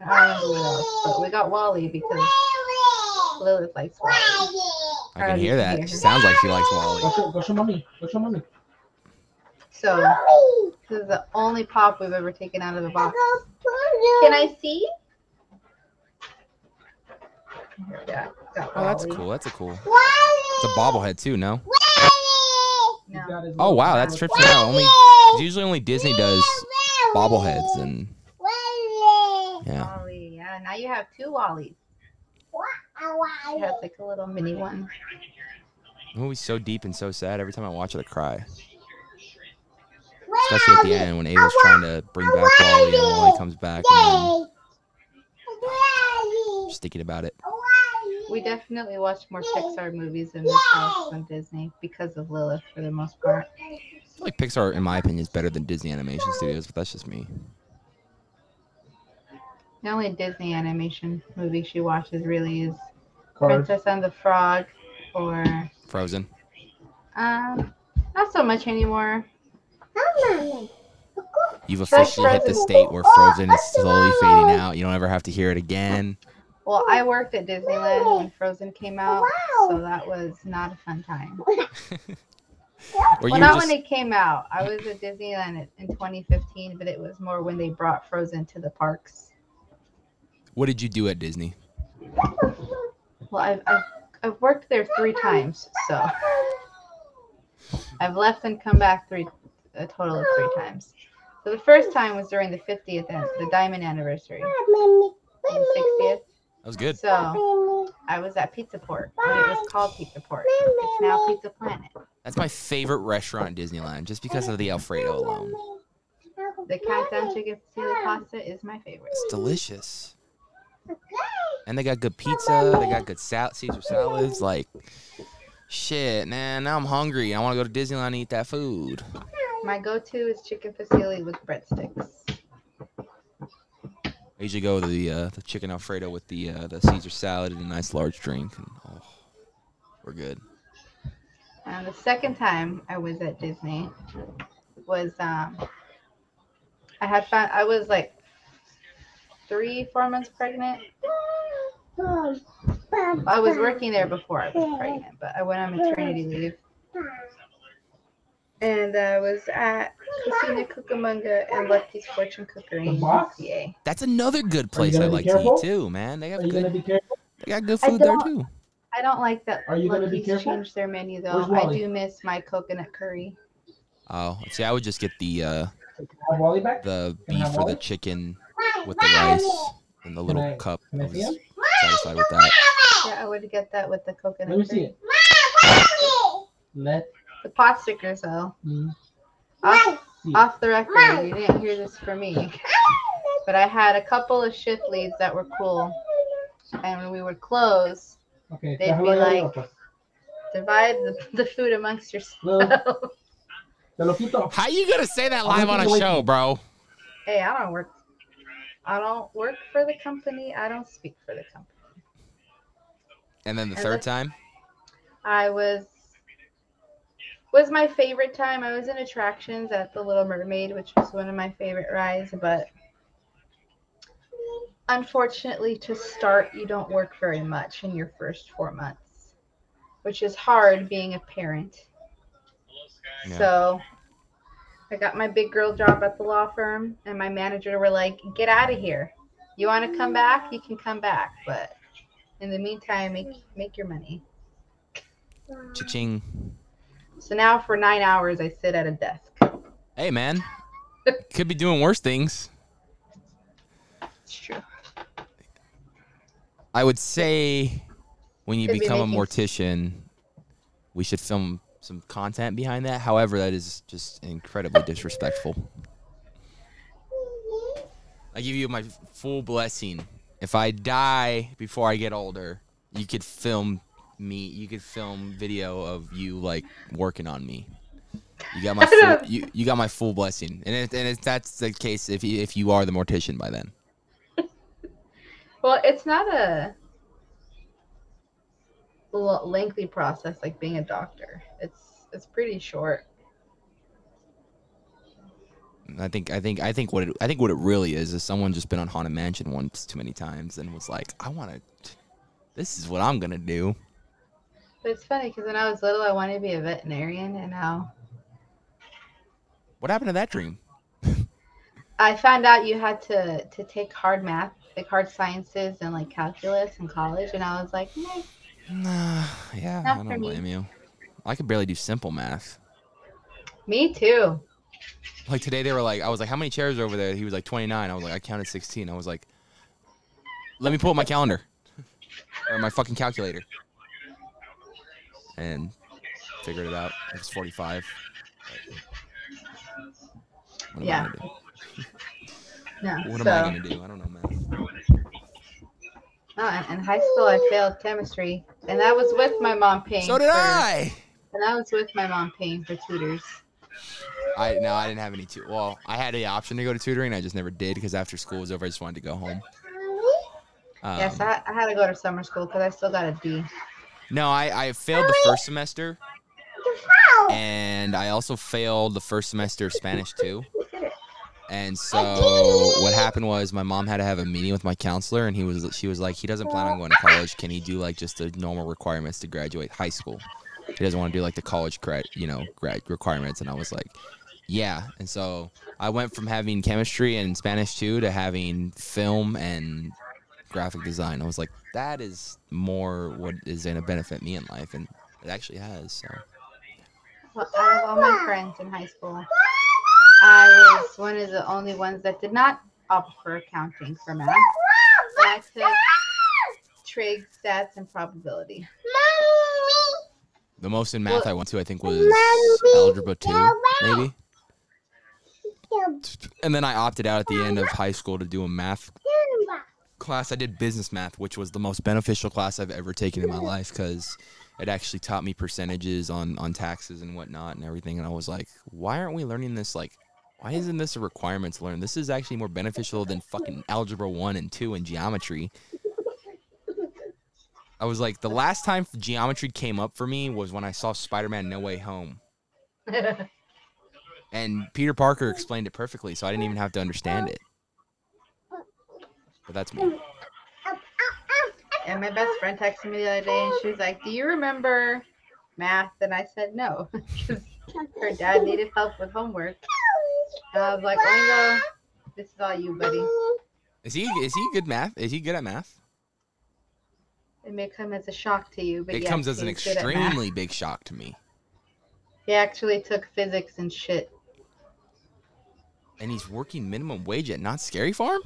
I don't know who else, but we got Wally because Lilith likes Wally. I can hear that. She sounds like she likes Wally. Go show mommy. Go show mommy. So, this is the only pop we've ever taken out of the box. Can I see? Yeah. Oh, that's cool. That's a cool. It's a bobblehead, too, no? No. Oh wow, that's trips now. Only usually only Disney does bobbleheads and yeah. Wally, yeah. Now you have two Wallies. You have like a little mini one. The movie's so deep and so sad. Every time I watch it, I cry. Especially at the end when Ava's trying to bring back Wally and Wally comes back. And then just thinking about it. We definitely watch more Pixar movies in this house than Disney because of Lilith for the most part. I feel like Pixar, in my opinion, is better than Disney Animation Studios, but that's just me. The only Disney animation movie she watches really is Cars. Princess and the Frog or... Frozen. Um, not so much anymore. You've officially hit the state where Frozen is slowly fading out. You don't ever have to hear it again. Well, I worked at Disneyland when Frozen came out, so that was not a fun time. Well, not just... when it came out. I was at Disneyland in twenty fifteen, but it was more when they brought Frozen to the parks. What did you do at Disney? Well, I've, I've, I've worked there three times, so I've left and come back three a total of three times. So the first time was during the fiftieth, the Diamond Anniversary, and the sixtieth. That was good. So, I was at Pizza Port, but it was called Pizza Port. It's now Pizza Planet. That's my favorite restaurant in Disneyland, just because of the Alfredo alone. The Countdown Chicken Pizza Pasta is my favorite. It's delicious. And they got good pizza, they got good sal- Caesar salads, like, shit, man, now I'm hungry. I want to go to Disneyland and eat that food. My go-to is chicken fusilli with breadsticks. I usually go to the uh, the chicken Alfredo with the uh, the Caesar salad and a nice large drink, and oh, we're good. And the second time I was at Disney was um, I had found I was like three four months pregnant. I was working there before I was pregnant, but I went on maternity leave, and I was at Christina Cucamonga and Lucky's Fortune Cookery in U C A. That's another good place I like to eat too, man. They got good. They got good food there too. I don't like that Lucky's changed their menu though. I do miss my coconut curry. Oh, see, I would just get the uh, the beef or the chicken with the rice in the little cup. I was satisfied with that. Yeah, I would get that with the coconut. Let me see it. Let. The pot stickers, though. Mm. Off, off the record, you didn't hear this from me, but I had a couple of shift leads that were cool, and when we would close, okay, they'd be like, Divide the, the food amongst yourselves. How you gonna say that live on a show, bro? Hey, I don't work. I don't work for the company. I don't speak for the company. And then the and third the, time? I was was my favorite time. I was in attractions at the Little Mermaid, which was one of my favorite rides, but unfortunately, to start, you don't work very much in your first four months, which is hard being a parent. Yeah. So I got my big girl job at the law firm, and my manager were like, get out of here. You want to come back? You can come back. But in the meantime, make, make your money. Cha-ching. So now for nine hours, I sit at a desk. Hey, man. Could be doing worse things. It's true. I would say when you Could become be a mortician, we should film some content behind that. However, that is just incredibly disrespectful. I give you my full blessing. If I die before I get older, you could film me. You could film video of you like working on me. You got my full, you you got my full blessing. And if, and if that's the case, if you, if you are the mortician by then. Well, it's not a lengthy process like being a doctor. It's it's pretty short. I think I think I think what it, I think what it really is is someone just been on Haunted Mansion once too many times and was like, I want to. This is what I'm gonna do. But it's funny because when I was little, I wanted to be a veterinarian, and now. What happened to that dream? I found out you had to to take hard math, like hard sciences and like calculus in college, and I was like, no. Nah, yeah, Not I don't blame me. you. I could barely do simple math. Me too. Like today, they were like, I was like, how many chairs are over there? He was like, twenty-nine. I was like, I counted sixteen. I was like, let me pull up my calendar or my fucking calculator and figured it out. It was forty-five. What am yeah. I gonna do? No, what so... am I going to do? I don't know math. Oh, in high school, I failed chemistry, and that was with my mom paying. So did for, I. And that was with my mom paying for tutors. I no, I didn't have any tutors. Well, I had the option to go to tutoring, I just never did because after school was over, I just wanted to go home. Um, yes, I, I had to go to summer school because I still got a D. No, I, I failed the first semester, and I also failed the first semester of Spanish too. And so what happened was my mom had to have a meeting with my counselor, and he was she was like, he doesn't plan on going to college. Can he do like just the normal requirements to graduate high school? He doesn't want to do like the college grad, you know, grad requirements. And I was like, yeah. And so I went from having chemistry and Spanish too to having film and graphic design. I was like, that is more what is going to benefit me in life, and it actually has. So. Well, I have all my friends in high school. I was one of the only ones that did not opt for accounting for math. I took trig, stats, and probability. Mommy. The most in math well, I went to, I think, was Mommy. algebra two, maybe. And then I opted out at the end of high school to do a math class. I did business math, which was the most beneficial class I've ever taken in my life because it actually taught me percentages on, on taxes and whatnot and everything. And I was like, why aren't we learning this like Why isn't this a requirement to learn? This is actually more beneficial than fucking algebra one and two and geometry. I was like, the last time geometry came up for me was when I saw Spider-Man No Way Home. And Peter Parker explained it perfectly, so I didn't even have to understand it. But that's me. And my best friend texted me the other day, and she was like, do you remember math? And I said no, because her dad needed help with homework. And I was like, Oingo, this is all you, buddy. Is he is he good math? Is he good at math? It may come as a shock to you, but it yes, comes as an extremely big shock to me. He actually took physics and shit. And he's working minimum wage at Knott's Scary Farm?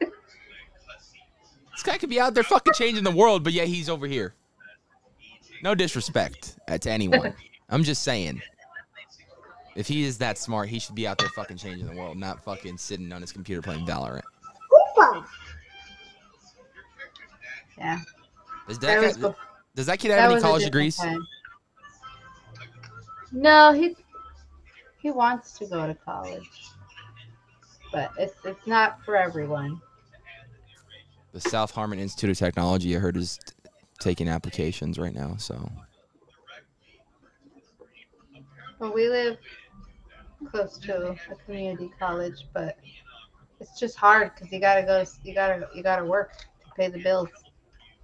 This guy could be out there fucking changing the world, but yeah, he's over here. No disrespect to anyone. I'm just saying. If he is that smart, he should be out there fucking changing the world, not fucking sitting on his computer playing Valorant. Yeah. Is that, that, guy, Does that kid have that any college degrees? Time. No, he he wants to go to college, but it's it's not for everyone. The South Harmon Institute of Technology, I heard, is taking applications right now. So. Well, we live close to a community college, but it's just hard because you gotta go, you gotta you gotta work to pay the bills.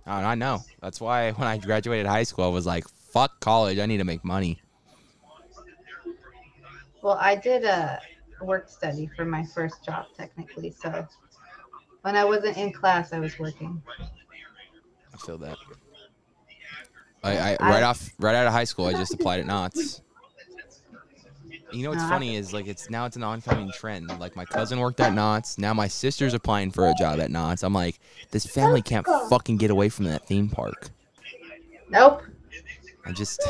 Oh, I know. That's why when I graduated high school, I was like, "Fuck college! I need to make money." Well, I did a work study for my first job, technically. So when I wasn't in class, I was working. I feel that. I, I right I, off, right out of high school, I just applied at Knott's. You know what's funny is like it's now it's an oncoming trend. Like my cousin worked at Knott's. Now my sister's applying for a job at Knott's. I'm like, this family can't fucking get away from that theme park. Nope. I just,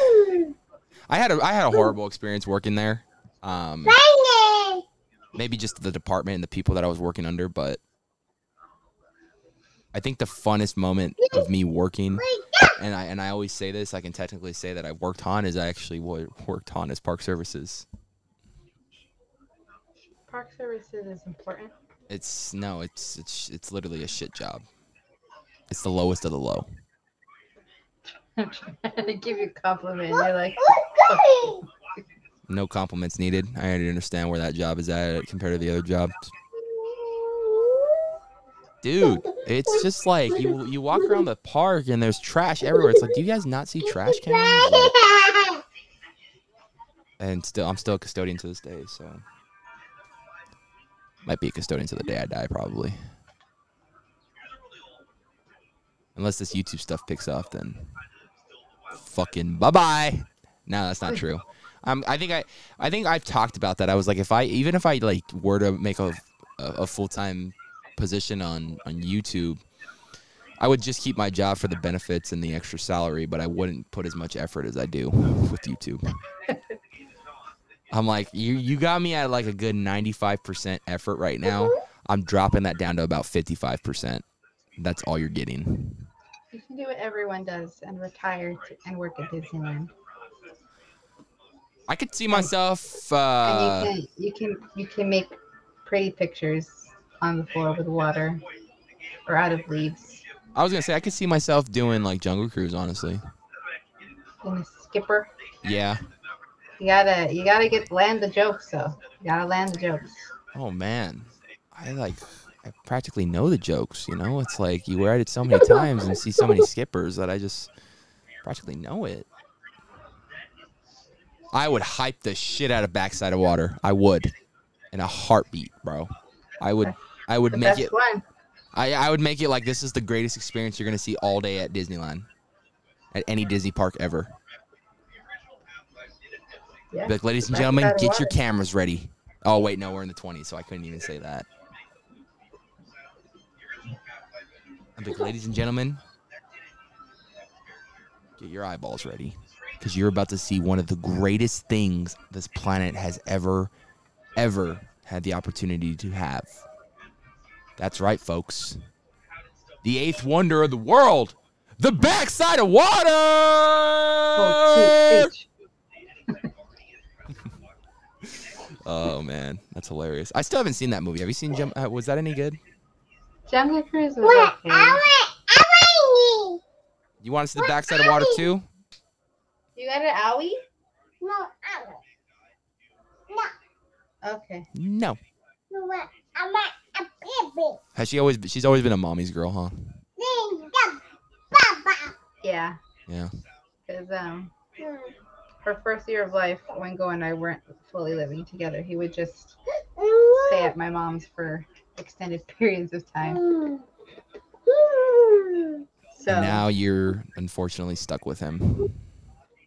I had a, I had a horrible experience working there. Um, maybe just the department and the people that I was working under, but I think the funnest moment of me working, and I and I always say this, I can technically say that I worked Haunt is I actually worked Haunt as Park Services. Park Services is important. It's no, it's it's it's literally a shit job. It's the lowest of the low. I'm trying to give you a compliment. You're like, oh. No compliments needed. I already understand where that job is at compared to the other jobs. Dude, it's just like you you walk around the park and there's trash everywhere. It's like, do you guys not see trash cans? Like, and still, I'm still a custodian to this day, so might be a custodian to the day I die, probably. Unless this YouTube stuff picks off, then fucking bye bye. No, that's not true. Um, I think I I think I've talked about that. I was like, if I even if I like were to make a a, a full time position on on YouTube, I would just keep my job for the benefits and the extra salary, but I wouldn't put as much effort as I do with YouTube. I'm like, you you got me at like a good ninety-five percent effort right now. I'm dropping that down to about fifty-five percent. That's all you're getting. You can do what everyone does and retire to, and work at Disneyland. I could see myself. Uh, and you can you can you can make pretty pictures on the floor with water or out of leaves. I was gonna say I could see myself doing like Jungle Cruise, honestly. And a skipper. Yeah. You gotta you gotta get land the jokes though. You gotta land the jokes. Oh man, I like I practically know the jokes. You know, it's like you read it so many times and see so many skippers that I just practically know it. I would hype the shit out of Backside of Water. I would, in a heartbeat, bro. I would. I would the make it. One. I I would make it like this is the greatest experience you're gonna see all day at Disneyland, at any Disney park ever. Yeah. Like, ladies and gentlemen, get your cameras ready. Oh wait, no, we're in the twenties, so I couldn't even say that. I'm like, ladies and gentlemen, get your eyeballs ready, because you're about to see one of the greatest things this planet has ever, ever had the opportunity to have. That's right, folks. The eighth wonder of the world, the Backside of Water. Oh, oh man, that's hilarious. I still haven't seen that movie. Have you seen Gem? Uh, was that any good? Gemini Cruise was okay. You want to see the Backside of Water too? You got an owie? No, owie. No. Okay. No. I'm not a baby. Has she always? She's always been a mommy's girl, huh? Yeah. Yeah. Because um, her first year of life, Oingo and I weren't fully living together. He would just stay at my mom's for extended periods of time. So and now you're unfortunately stuck with him.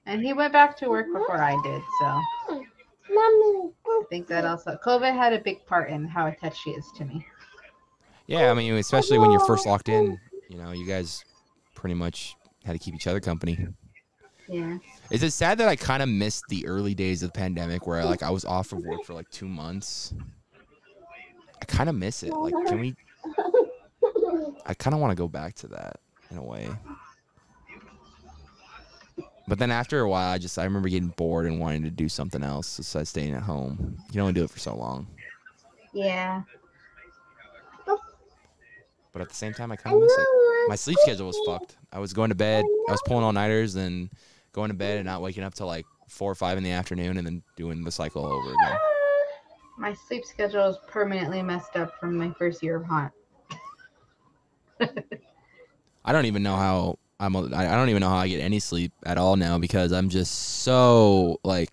And he went back to work before I did, so. Mommy. I think that also COVID had a big part in how attached she is to me. Yeah, I mean, especially when you're first locked in, you know, you guys pretty much had to keep each other company. Yeah. Is it sad that I kind of missed the early days of the pandemic where like I was off of work for like two months? I kind of miss it. Like, can we? I kind of want to go back to that in a way. But then after a while, I just I remember getting bored and wanting to do something else, so I stayed at home. You can only do it for so long. Yeah. But at the same time, I kind of miss it. My sleep schedule was fucked. I was going to bed. I was pulling all-nighters and going to bed and not waking up till like four or five in the afternoon and then doing the cycle all over again. My sleep schedule is permanently messed up from my first year of Haunt. I don't even know how... I'm a, I don't even know how I get any sleep at all now because I'm just so like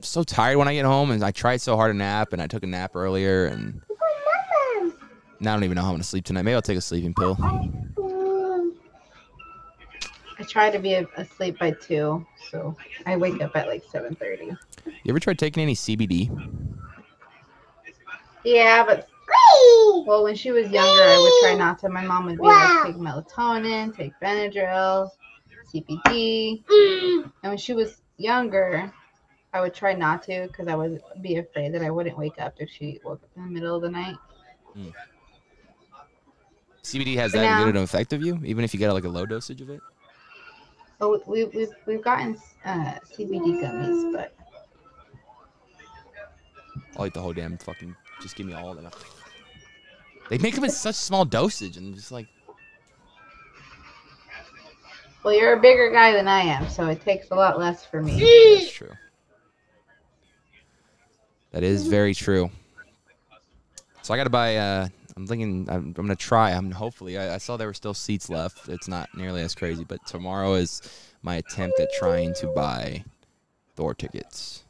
so tired when I get home, and I tried so hard to nap and I took a nap earlier, and now I don't even know how I'm gonna sleep tonight. Maybe I'll take a sleeping pill. I try to be asleep by two, so I wake up at like seven thirty. You ever tried taking any C B D? Yeah, but. Well, when she was younger, I would try not to. My mom would be wow. like, take melatonin, take Benadryl, C B D. Mm. And when she was younger, I would try not to because I would be afraid that I wouldn't wake up if she woke up in the middle of the night. Mm. C B D has but that good an effect of you, even if you get like a low dosage of it? Oh, we, we've, we've gotten uh, C B D gummies, but... I'll eat the whole damn fucking... Just give me all of them. They make them in such small dosage, and just like. Well, you're a bigger guy than I am, so it takes a lot less for me. That's true. That is very true. So I gotta buy. Uh, I'm thinking I'm, I'm gonna try. I'm hopefully. I, I saw there were still seats left. It's not nearly as crazy, but tomorrow is my attempt at trying to buy Thor tickets.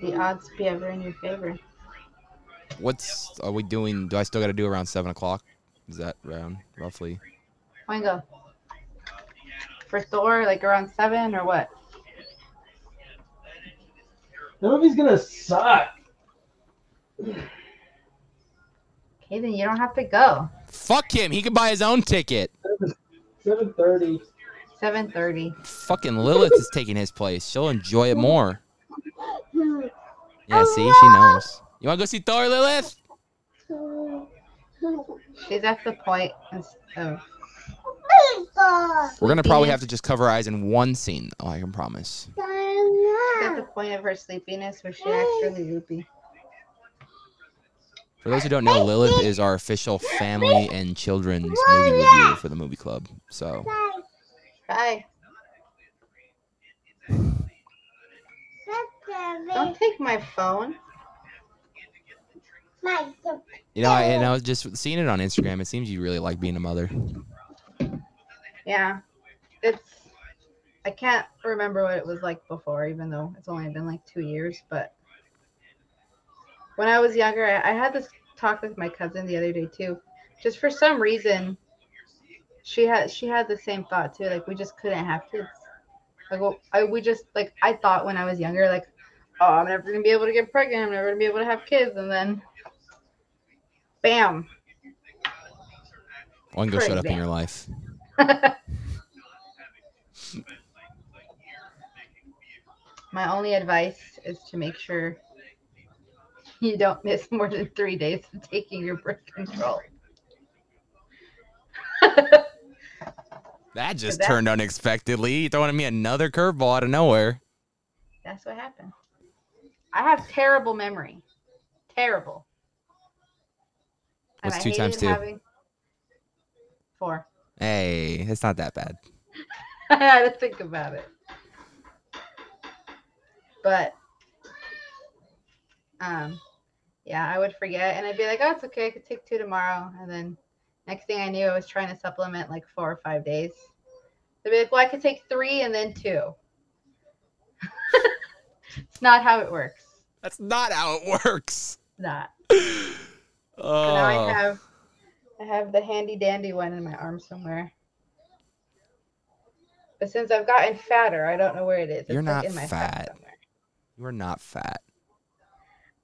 The odds be ever in your favor. What's are we doing? Do I still got to do around seven o'clock? Is that round roughly? Oingo. For Thor, like around seven or what? The movie's gonna suck. Okay, then you don't have to go. Fuck him. He can buy his own ticket. Seven thirty. Seven thirty. Fucking Lilith is taking his place. She'll enjoy it more. Yeah, see, she knows. You want to go see Thor, Lilith? She's at the point of... We're going to probably have to just cover her eyes in one scene, though, I can promise. She's at the point of her sleepiness where she acts really loopy. For those who don't know, Lilith is our official family and children's movie review for the movie club. So... Bye. Don't take my phone. You know, I, and I was just seeing it on Instagram. It seems you really like being a mother. Yeah. It's, I can't remember what it was like before, even though it's only been like two years. But when I was younger, I, I had this talk with my cousin the other day, too. Just for some reason, she had, she had the same thought, too. Like, we just couldn't have kids. Like, well, I, we just, like, I thought when I was younger, like, oh, I'm never going to be able to get pregnant. I'm never going to be able to have kids. And then, bam. One go shut up in your life. My only advice is to make sure you don't miss more than three days of taking your birth control. That just that turned unexpectedly. You're throwing me another curveball out of nowhere. That's what happened. I have terrible memory. Terrible. What's two times two? Having... Four. Hey, it's not that bad. I had to think about it. But, um, yeah, I would forget. And I'd be like, oh, it's okay. I could take two tomorrow. And then next thing I knew, I was trying to supplement like four or five days. They'd be like, well, I could take three and then two. It's not how it works. That's not how it works. It's not. Oh. So now I have, I have the handy dandy one in my arm somewhere. But since I've gotten fatter, I don't know where it is. It's You're like not in my fat. You're not fat.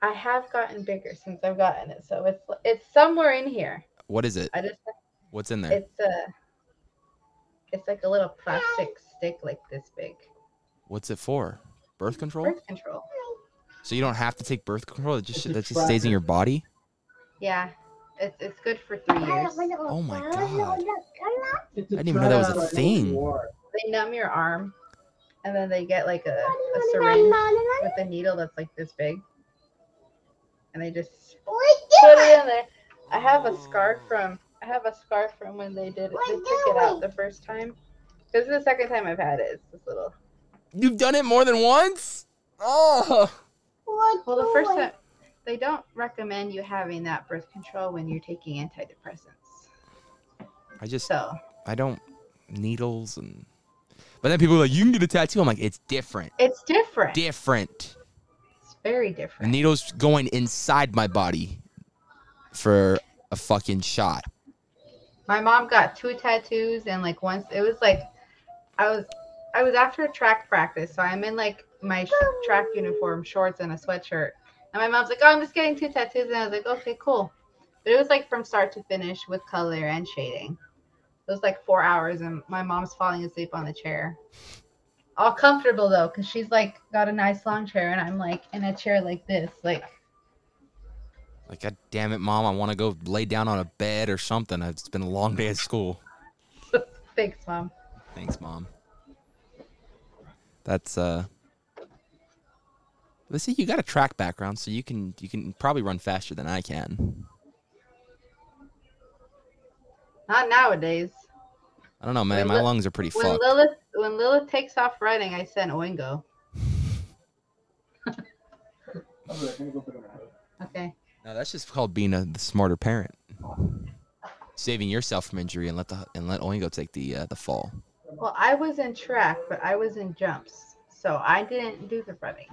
I have gotten bigger since I've gotten it, so it's it's somewhere in here. What is it? I just. What's in there? It's a. It's like a little plastic stick, like this big. What's it for? Birth control? Birth control. So you don't have to take birth control? That just, that just stays in your body? Yeah. It's, it's good for three years. Oh, my God. I didn't even know that was a thing. they numb your arm, and then they get like a, a syringe with a needle that's like this big, and they just put it in there. I have a scar from I have a scar from when they did it. They took it out the first time. This is the second time I've had it. It's this little. You've done it more than once? Oh. Well, the first time, they don't recommend you having that birth control when you're taking antidepressants. I just, so. I don't, needles and, but then people are like, you can get a tattoo. I'm like, it's different. It's different. Different. It's very different. Needles going inside my body for a fucking shot. My mom got two tattoos, and like once, it was like, I was, I was after a track practice, so I'm in like my track uniform, shorts, and a sweatshirt. And my mom's like, oh, I'm just getting two tattoos. And I was like, okay, cool. But it was like from start to finish with color and shading. It was like four hours, and my mom's falling asleep on the chair. All comfortable, though, because she's like got a nice long chair, and I'm like in a chair like this. Like, like God damn it, Mom, I want to go lay down on a bed or something. It's been a long day at school. Thanks, Mom. Thanks, Mom. That's uh. Let's see. You got a track background, so you can you can probably run faster than I can. Not nowadays. I don't know, man. When my Li lungs are pretty when fucked. Lilith, when Lilith takes off running, I send Oingo. Okay. No, that's just called being a the smarter parent, saving yourself from injury, and let the and let Oingo take the uh, the fall. Well, I was in track, but I was in jumps, so I didn't do the running.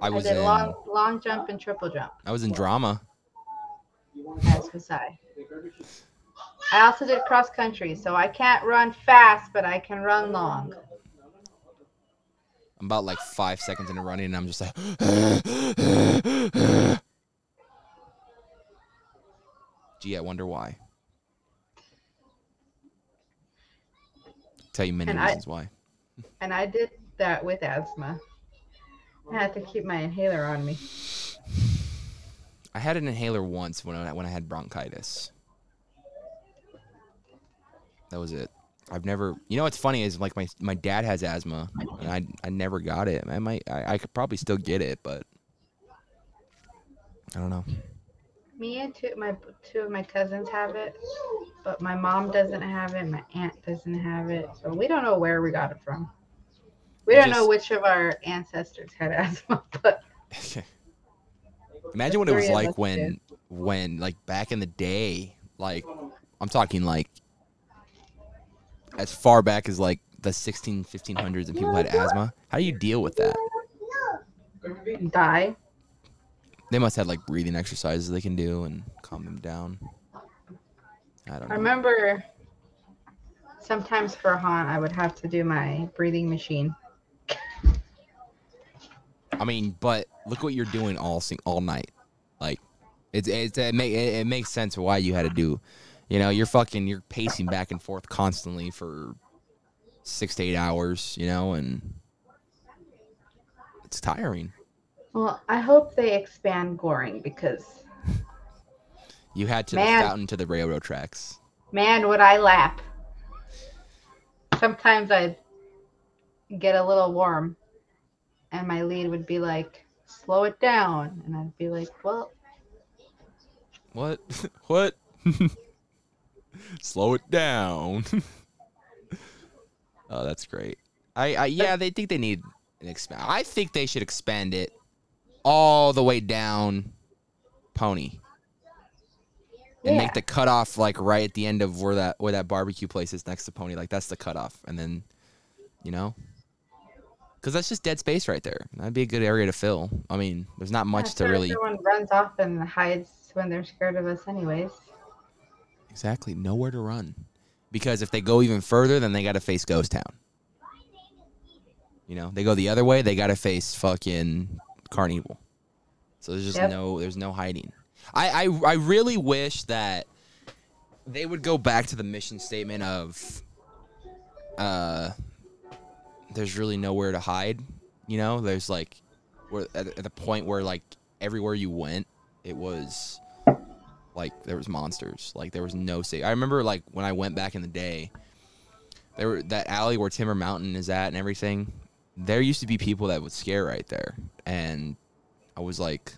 I was I did in long, long jump and triple jump. I was in drama. As was I. I also did cross country, so I can't run fast, but I can run long. I'm about like five seconds into running, and I'm just like. Gee, I wonder why. Tell you many and reasons I, why. And I did that with asthma. I had to keep my inhaler on me. I had an inhaler once when I when I had bronchitis. That was it. I've never. You know what's funny is like my my dad has asthma, and I I never got it. I might I, I could probably still get it, but I don't know. Me and two my two of my cousins have it, but my mom doesn't have it. My aunt doesn't have it, so we don't know where we got it from. We don't just, know which of our ancestors had asthma, but imagine what it was like when, did. when like back in the day, like I'm talking like as far back as like the sixteen, fifteen hundreds, and people had asthma. How do you deal with that? Die. They must have like breathing exercises they can do and calm them down. I don't know. I remember sometimes for Haunt, I would have to do my breathing machine. I mean, but look what you're doing all all night. Like, it's, it's it, make, it, it makes sense why you had to do. You know, you're fucking you're pacing back and forth constantly for six to eight hours. You know, and it's tiring. Well, I hope they expand Goring because you had to man, out into the railroad tracks. Man, would I lap? Sometimes I'd get a little warm, and my lead would be like, "Slow it down," and I'd be like, "Well, what, what? Slow it down." Oh, that's great. I, I yeah, they think they need an expand. I think they should expand it all the way down Pony, and yeah. Make the cutoff like right at the end of where that where that barbecue place is next to Pony. Like that's the cutoff, and then you know, because that's just dead space right there. That'd be a good area to fill. I mean, there's not much yeah, to really. Everyone runs off and hides when they're scared of us, anyways. Exactly, nowhere to run, because if they go even further, then they got to face Ghost Town. You know, they go the other way, they got to face fucking Carnival. So there's just yep. no, there's no hiding. I, I, I really wish that they would go back to the mission statement of uh, there's really nowhere to hide. You know, there's like where, at, at the point where like everywhere you went, it was like there was monsters. Like there was no safe. I remember like when I went back in the day, There were that alley where Timber Mountain is at and everything. There used to be people that would scare right there, and I was like,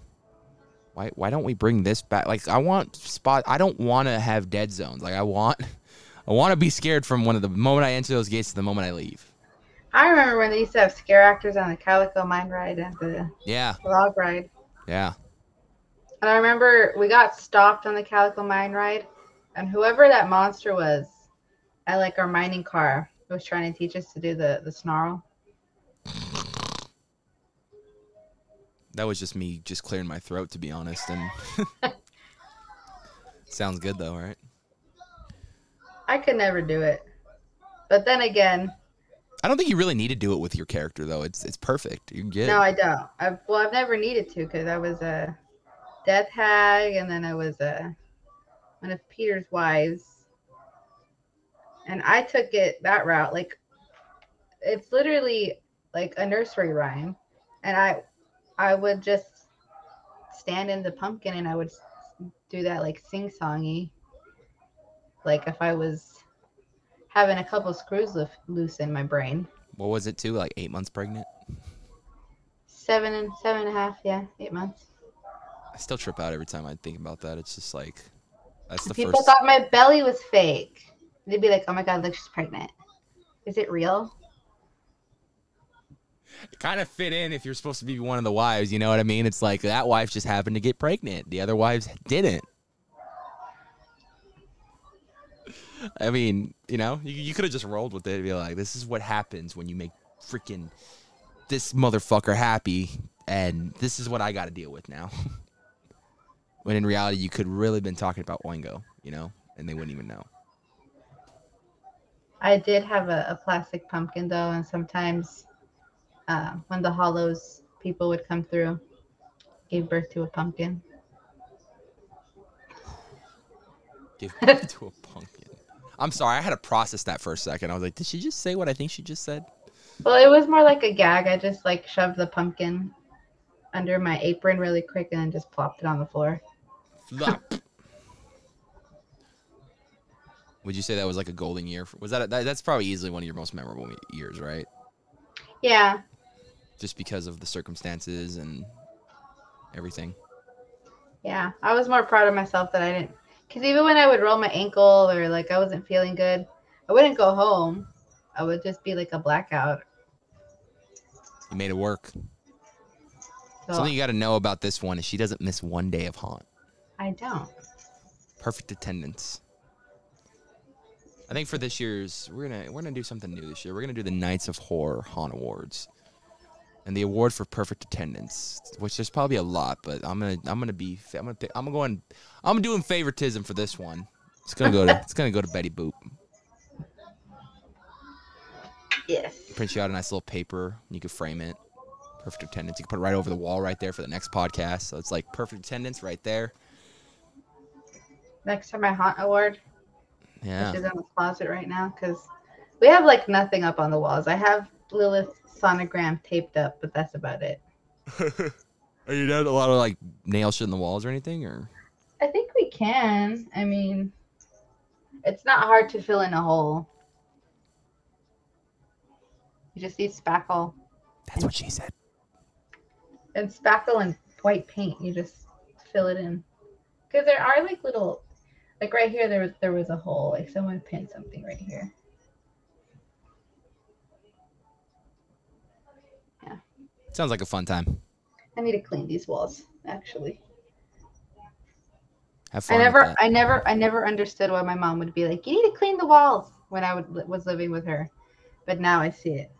why why don't we bring this back? Like, I want spot. I don't want to have dead zones. Like, I want I want to be scared from one of the moment I enter those gates to the moment I leave. I remember when they used to have scare actors on the Calico Mine Ride and the yeah log ride. Yeah. And I remember we got stopped on the Calico Mine Ride, and whoever that monster was at, like, our mining car was trying to teach us to do the, the snarl. That was just me just clearing my throat, to be honest. And sounds good, though, right? I could never do it. But then again, I don't think you really need to do it with your character, though. It's it's perfect. You can get no, it. I don't. I've, well, I've never needed to, because I was a death hag, and then I was a one of Peter's wives. And I took it that route. Like, it's literally like a nursery rhyme. And I... I would just stand in the pumpkin and I would do that, like, sing-songy. Like, if I was having a couple screws lo loose in my brain. What was it, too? Like, eight months pregnant? Seven and, seven and a half, yeah. Eight months. I still trip out every time I think about that. It's just, like, that's the People first... People thought my belly was fake. They'd be like, oh, my God, look, she's pregnant. Is it real? Kind of fit in if you're supposed to be one of the wives, you know what I mean? It's like that wife just happened to get pregnant. The other wives didn't. I mean, you know, you, you could have just rolled with it and be like, this is what happens when you make freaking this motherfucker happy, and this is what I got to deal with now. When in reality, you could really have been talking about Oingo, you know, and they wouldn't even know. I did have a, a plastic pumpkin, though, and sometimes... Uh, when the Hollows people would come through, gave birth to a pumpkin. Give birth to a pumpkin. I'm sorry, I had to process that for a second. I was like, did she just say what I think she just said? Well, it was more like a gag. I just, like, shoved the pumpkin under my apron really quick and then just plopped it on the floor. Flop. Would you say that was like a golden year? For, was that, a, that that's probably easily one of your most memorable years, right? Yeah. Just because of the circumstances and everything. Yeah. I was more proud of myself that I didn't. Because even when I would roll my ankle or, like, I wasn't feeling good, I wouldn't go home. I would just be, like, a blackout. You made it work. So, something you got to know about this one is she doesn't miss one day of Haunt. I don't. Perfect attendance. I think for this year's, we're gonna we're gonna do something new this year. We're gonna do the Nights of Horror Haunt Awards, and the award for perfect attendance, which there's probably a lot, but I'm gonna I'm gonna be I'm gonna I'm gonna go and I'm doing favoritism for this one. It's gonna go to it's gonna go to Betty Boop. Yes. Print you out a nice little paper. And you can frame it. Perfect attendance. You can put it right over the wall right there for the next podcast. So it's like perfect attendance right there. Next time I haunt award. Yeah. Which is in the closet right now because we have, like, nothing up on the walls. I have Lilith's sonogram taped up, but that's about it. Are you doing a lot of, like, nail shit in the walls or anything? Or I think we can. I mean, it's not hard to fill in a hole. You just need spackle. That's what she said. And spackle and white paint. You just fill it in. Because there are, like, little... Like, right here, there was, there was a hole. Like, someone pinned something right here. Yeah. Sounds like a fun time. I need to clean these walls, actually. Have fun. I never, I never, I never understood why my mom would be like, you need to clean the walls when I would, was living with her. But now I see it.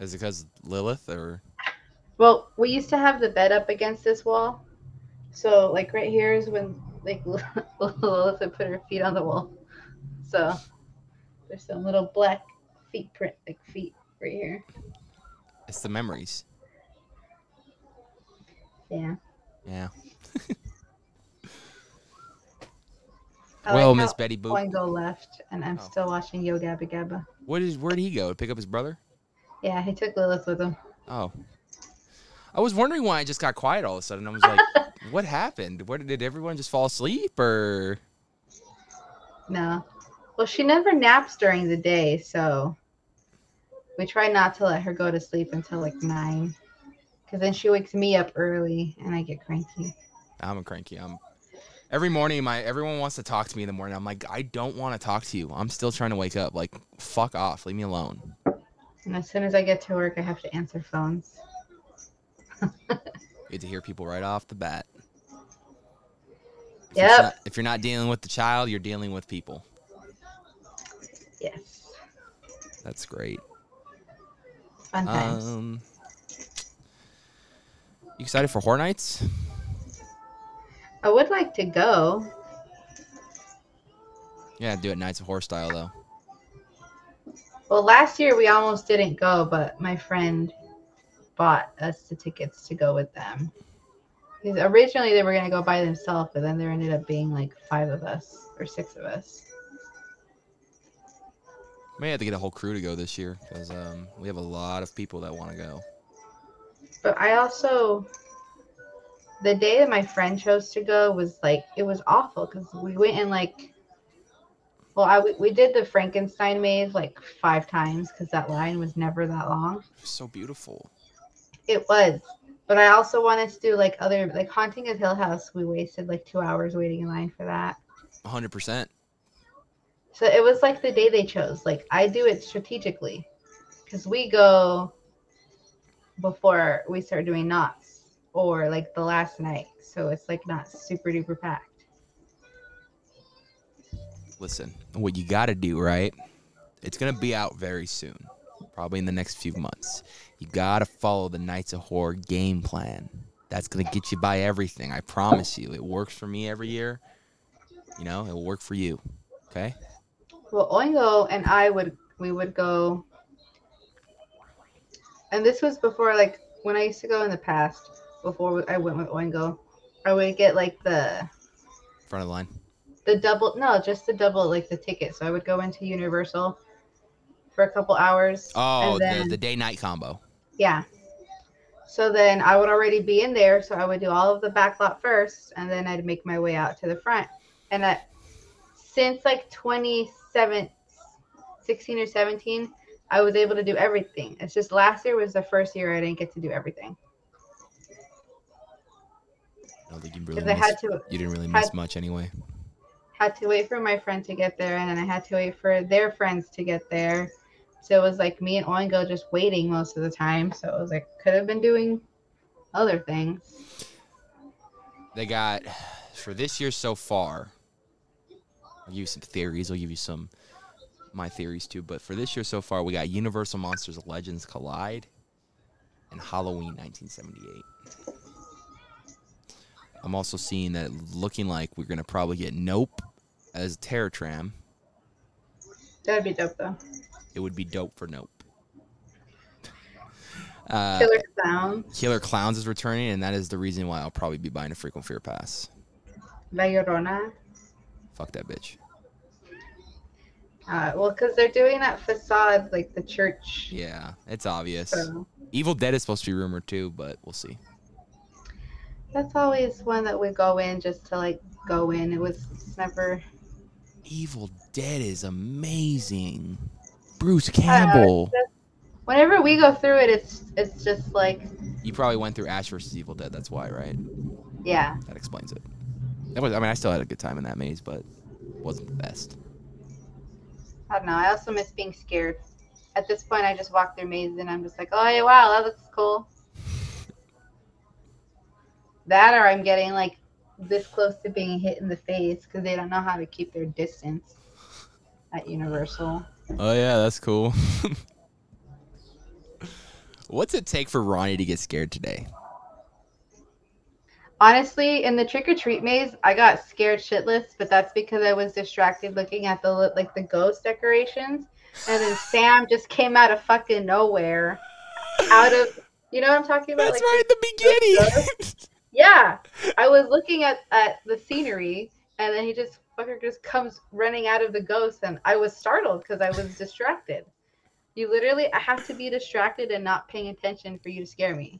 Is it because Lilith or? Well, we used to have the bed up against this wall. So, like, right here is when... Like, Lilith would put her feet on the wall. So, there's some little black feet print, like feet right here. It's the memories. Yeah. Yeah. Well, like Miss Betty Boop. Oingo left, and I'm oh. still watching Yo Gabba Gabba. What is, where'd he go? Pick up his brother? Yeah, he took Lilith with him. Oh. I was wondering why I just got quiet all of a sudden. I was like... What happened? Where did everyone just fall asleep or? No. Well, she never naps during the day, so we try not to let her go to sleep until like nine, because then she wakes me up early and I get cranky. I'm cranky. I'm every morning. My everyone wants to talk to me in the morning. I'm like, I don't want to talk to you. I'm still trying to wake up. Like, fuck off. Leave me alone. And as soon as I get to work, I have to answer phones. Good to hear people right off the bat. If, yep. you're not, if you're not dealing with the child, you're dealing with people. Yes. That's great. Fun times. Um, you excited for Horror Nights? I would like to go. Yeah, do it Nights of Horror style, though. Well, last year we almost didn't go, but my friend bought us the tickets to go with them. Because originally they were going to go by themselves, but then there ended up being like five of us or six of us. We may have to get a whole crew to go this year because um, we have a lot of people that want to go. But I also... The day that my friend chose to go was like, it was awful because we went in like, well, I, we did the Frankenstein maze like five times because that line was never that long. It was so beautiful. It was. But I also wanted to do like other, like Haunting of Hill House. We wasted like two hours waiting in line for that. one hundred percent. So it was like the day they chose. Like I do it strategically because we go before we start doing knots. Or like the last night, so it's like not super duper packed. Listen, what you gotta do, right? It's gonna be out very soon, probably in the next few months. You gotta follow the Nights of Horror game plan. That's gonna get you by everything, I promise you. It works for me every year. You know, it'll work for you. Okay. Well, Oingo and I would we would go, and this was before, like when I used to go in the past. Before I went with Oingo, I would get like the front of the line, the double, no, just the double, like the ticket. So I would go into Universal for a couple hours. Oh, and then, the, the day night combo. Yeah. So then I would already be in there. So I would do all of the back lot first, and then I'd make my way out to the front. And that since like twenty sixteen or seventeen, I was able to do everything. It's just last year was the first year I didn't get to do everything. I don't think you really miss, I had to, you didn't really miss had, much anyway. Had to wait for my friend to get there, and then I had to wait for their friends to get there. So it was like me and Oingo just waiting most of the time. So it was like, could have been doing other things. They got, for this year so far, I'll give you some theories. I'll give you some my theories too. But for this year so far, we got Universal Monsters Legends Collide and Halloween nineteen seventy-eight. I'm also seeing that looking like we're going to probably get Nope as Terror Tram. That'd be dope, though. It would be dope for Nope. Uh, Killer Clowns. Killer Clowns is returning, and that is the reason why I'll probably be buying a Frequent Fear Pass. La Llorona. Fuck that bitch. Uh, well, because they're doing that facade, like the church. Yeah, it's obvious. So. Evil Dead is supposed to be rumored, too, but we'll see. That's always one that we go in just to, like, go in. It was never... Evil Dead is amazing. Bruce Campbell. Know, just, whenever we go through it, it's it's just, like... You probably went through Ash versus Evil Dead. That's why, right? Yeah. That explains it. That was, I mean, I still had a good time in that maze, but it wasn't the best. I don't know. I also miss being scared. At this point, I just walk through mazes, and I'm just like, oh, yeah, wow, that looks cool. That or I'm getting like this close to being hit in the face because they don't know how to keep their distance at Universal. Oh yeah, that's cool. What's it take for Ronnie to get scared today? Honestly, in the trick or treat maze, I got scared shitless, but that's because I was distracted looking at the like the ghost decorations, and then Sam just came out of fucking nowhere, out of you know what I'm talking about? That's like, right at the beginning. Yeah, I was looking at, at the scenery, and then he just fucker just comes running out of the ghost, and I was startled because I was distracted. You literally, I have to be distracted and not paying attention for you to scare me.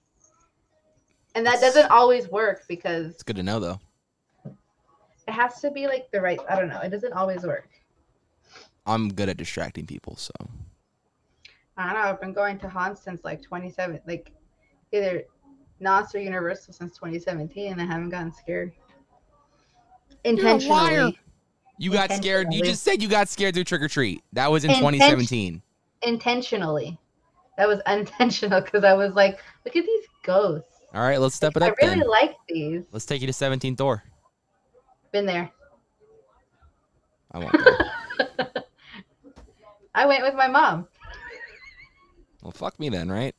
And that doesn't always work because... It's good to know, though. It has to be, like, the right... I don't know. It doesn't always work. I'm good at distracting people, so. I don't know. I've been going to Haunt since like twenty-seven, like either Knott's or Universal since twenty seventeen, and I haven't gotten scared. Intentionally. You're a liar. You got scared. You just said you got scared through Trick or Treat. That was in Inten- twenty seventeen. Intentionally. That was unintentional because I was like, look at these ghosts. All right, let's step it up. I really then. like these. Let's take you to seventeenth Door. Been there. I won't go. I went with my mom. Well, fuck me then, right?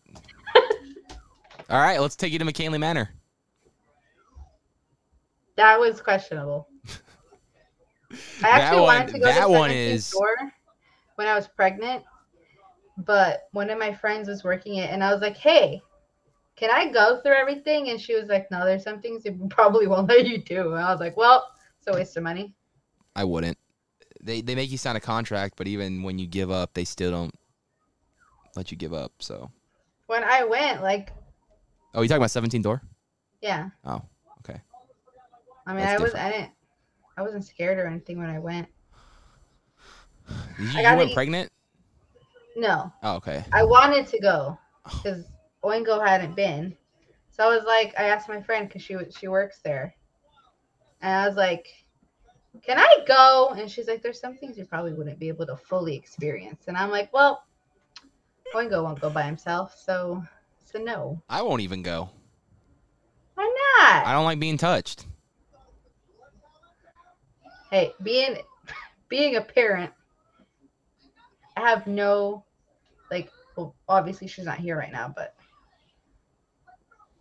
All right, let's take you to McKinley Manor. That was questionable. I actually one, wanted to go that to one is... Door when I was pregnant, but one of my friends was working it, and I was like, hey, can I go through everything? And she was like, no, there's some things it probably won't let you do. And I was like, well, it's a waste of money. I wouldn't. They they make you sign a contract, but even when you give up, they still don't let you give up. So when I went, like... Oh, you're talking about seventeenth Door? Yeah. Oh, okay. I mean, That's I was I didn't I wasn't scared or anything when I went. You, I you weren't eat. pregnant? No. Oh, okay. I wanted to go because Oingo hadn't been. So I was like, I asked my friend because she she works there. And I was like, can I go? And she's like, there's some things you probably wouldn't be able to fully experience. And I'm like, well, Oingo won't go by himself. So, so no. I won't even go. Why not? I don't like being touched. Hey, being being a parent, I have no, like, well, obviously she's not here right now, but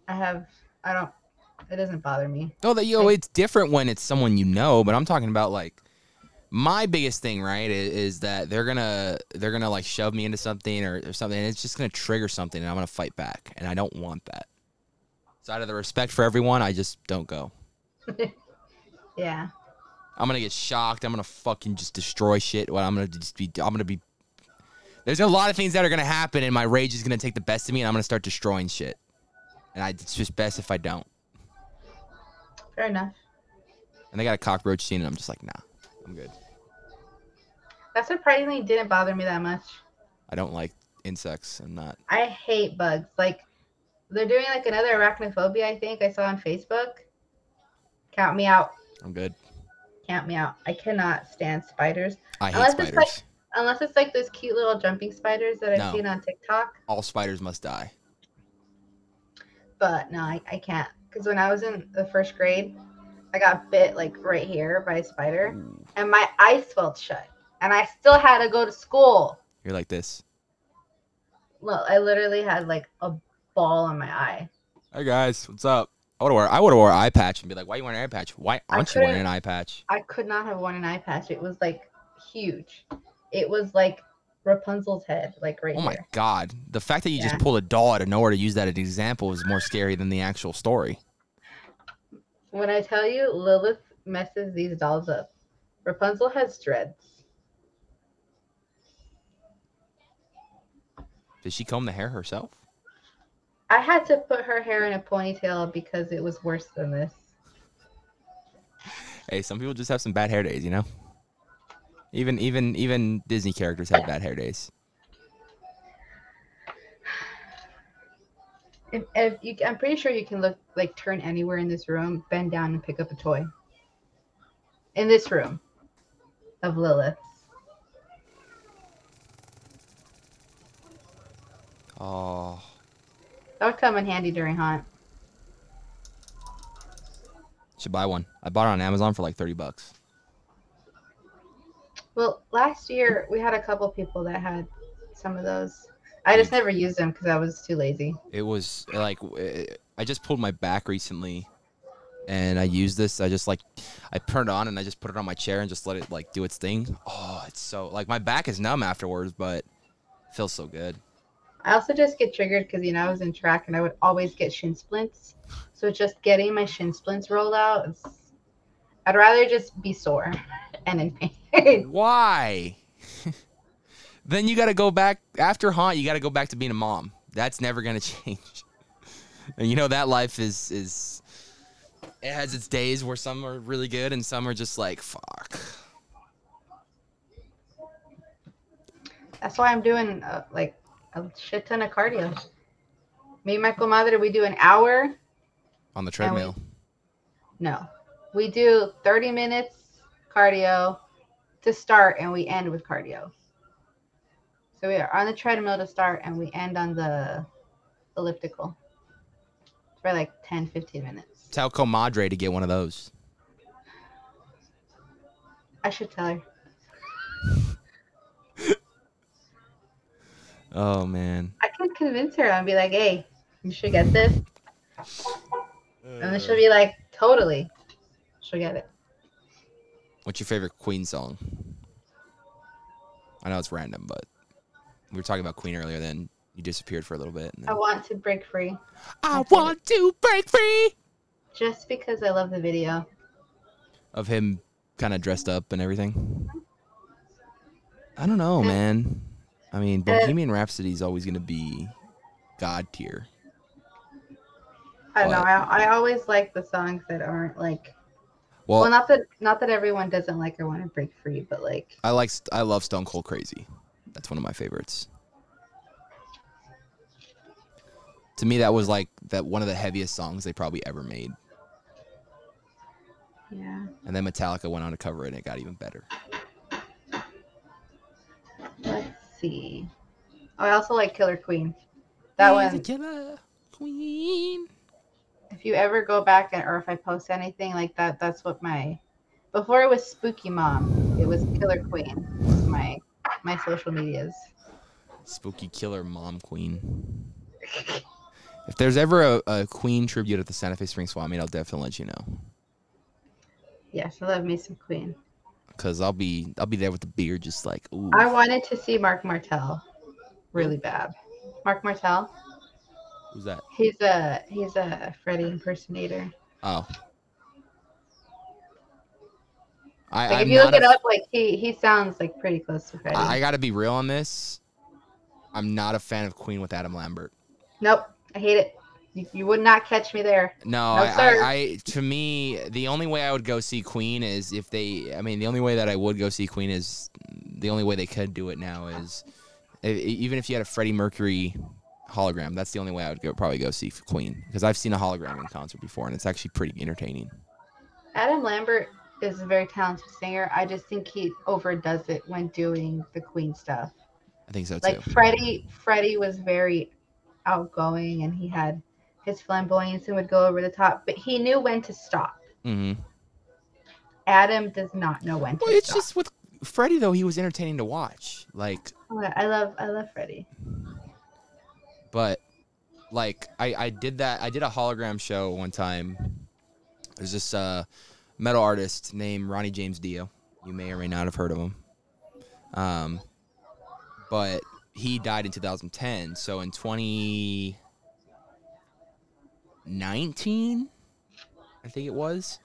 I have, I don't, it doesn't bother me. No, that, you know, like, it's different when it's someone you know, but I'm talking about, like, my biggest thing, right, is, is that they're gonna, they're gonna, like, shove me into something or, or something, and it's just gonna trigger something, and I'm gonna fight back, and I don't want that. So out of the respect for everyone, I just don't go. Yeah. I'm gonna get shocked. I'm gonna fucking just destroy shit. Well, I'm gonna just be. I'm gonna be. There's a lot of things that are gonna happen, and my rage is gonna take the best of me, and I'm gonna start destroying shit. And I, it's just best if I don't. Fair enough. And they got a cockroach scene, and I'm just like, nah, I'm good. That surprisingly didn't bother me that much. I don't like insects. I'm not. I hate bugs. Like, they're doing like another arachnophobia. I think I saw on Facebook. Count me out. I'm good. Count me out. I cannot stand spiders. I hate unless spiders. It's like, unless it's like those cute little jumping spiders that I've no. seen on TikTok. All spiders must die. But no, I, I can't. Because when I was in the first grade, I got bit like right here by a spider. Ooh. And my eyes felt shut. And I still had to go to school. You're like this. Look, I literally had like a ball on my eye. Hey guys, what's up? I would have wore, I would have wore an eye patch and be like, why are you wearing an eye patch? Why aren't you wearing an eye patch? I could not have worn an eye patch. It was, like, huge. It was, like, Rapunzel's head, like, right here. Oh, my here. God. The fact that you yeah. just pulled a doll out of nowhere to use that as an example is more scary than the actual story. When I tell you, Lilith messes these dolls up. Rapunzel has dreads. Did she comb the hair herself? I had to put her hair in a ponytail because it was worse than this. Hey, some people just have some bad hair days, you know? Even even even Disney characters have bad hair days. If, if you, I'm pretty sure you can look, like, turn anywhere in this room, bend down, and pick up a toy. In this room of Lilith. Oh... That would come in handy during Haunt. Should buy one. I bought it on Amazon for like thirty bucks. Well, last year we had a couple people that had some of those. I just never used them because I was too lazy. It was like, I just pulled my back recently and I used this. I just like, I turned it on and I just put it on my chair and just let it like do its thing. Oh, it's so, like, my back is numb afterwards, but it feels so good. I also just get triggered because, you know, I was in track and I would always get shin splints. So just getting my shin splints rolled out, is, I'd rather just be sore and in pain. Why? Then you got to go back. After Haunt, you got to go back to being a mom. That's never going to change. And, you know, that life is, is, it has its days where some are really good and some are just like, fuck. That's why I'm doing uh, like a shit ton of cardio. Me and my comadre, we do an hour. On the treadmill. We, no. We do thirty minutes cardio to start and we end with cardio. So we are on the treadmill to start and we end on the elliptical for like ten, fifteen minutes. Tell comadre to get one of those. I should tell her. Oh, man. I can convince her and be like, hey, you should get this. Uh, and then she'll be like, totally. She'll get it. What's your favorite Queen song? I know it's random, but we were talking about Queen earlier, then you disappeared for a little bit. And then... I want to break free. I, I want to break free. Just because I love the video. Of him kind of dressed up and everything? I don't know, man. I mean, Bohemian Rhapsody is always going to be God tier. I don't but, know. I, I always like the songs that aren't like. Well, well, not that not that everyone doesn't like or want to break free, but like. I like I love Stone Cold Crazy. That's one of my favorites. To me, that was like that one of the heaviest songs they probably ever made. Yeah. And then Metallica went on to cover it, and it got even better. What? Oh, I also like Killer Queen. That one. Killer Queen. If you ever go back and or if I post anything like that, that's what my. Before it was Spooky Mom, it was Killer Queen. Was my my social medias. Spooky Killer Mom Queen. If there's ever a, a Queen tribute at the Santa Fe Springs Swap Meet, I'll definitely let you know. Yes, I love me some Queen. Cause I'll be I'll be there with the beard, just like. Ooh. I wanted to see Mark Martel, really bad. Mark Martel. Who's that? He's a he's a Freddie impersonator. Oh. I, like I'm if you look a, it up, like he he sounds like pretty close to Freddie. I, I gotta be real on this. I'm not a fan of Queen with Adam Lambert. Nope, I hate it. You, you would not catch me there. No, no I, sir. I, I to me the only way I would go see Queen is if they. I mean, the only way that I would go see Queen is the only way they could do it now is even if you had a Freddie Mercury hologram. That's the only way I would go probably go see Queen because I've seen a hologram in concert before and it's actually pretty entertaining. Adam Lambert is a very talented singer. I just think he overdoes it when doing the Queen stuff. I think so too. Like Freddie, Freddie was very outgoing and he had. His flamboyance and would go over the top, but he knew when to stop. Mm-hmm. Adam does not know when to stop. Well, it's stop. Just with Freddie though; he was entertaining to watch. Like I love, I love Freddie. But like I, I did that. I did a hologram show one time. There's this uh, metal artist named Ronnie James Dio. You may or may not have heard of him. Um, but he died in two thousand ten. So in twenty nineteen, I think it was,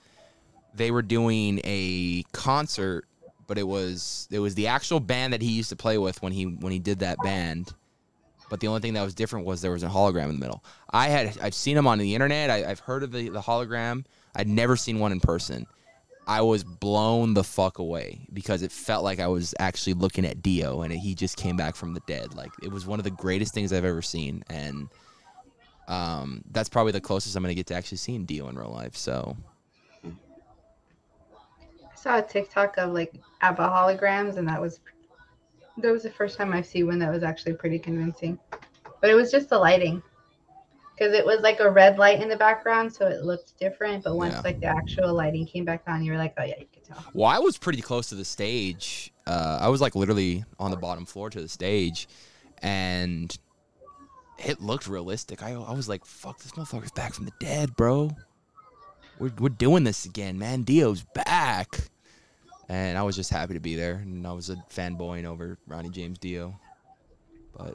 they were doing a concert, but it was it was the actual band that he used to play with when he when he did that band. But the only thing that was different was there was a hologram in the middle. I had I've seen him on the internet. I, I've heard of the, the hologram. I'd never seen one in person. I was blown the fuck away because it felt like I was actually looking at Dio, and he just came back from the dead. Like it was one of the greatest things I've ever seen, and. Um, that's probably the closest I'm going to get to actually seeing Dio in real life, so. I saw a TikTok of, like, ABBA holograms, and that was, that was the first time I've seen one that was actually pretty convincing. But it was just the lighting. Because it was, like, a red light in the background, so it looked different, but once, yeah. like, the actual lighting came back on, you were like, oh, yeah, you could tell. Well, I was pretty close to the stage. Uh, I was, like, literally on the bottom floor to the stage, and... It looked realistic. I, I was like, fuck, this motherfucker's back from the dead, bro. We're, we're doing this again, man. Dio's back. And I was just happy to be there. And I was a fanboying over Ronnie James Dio. But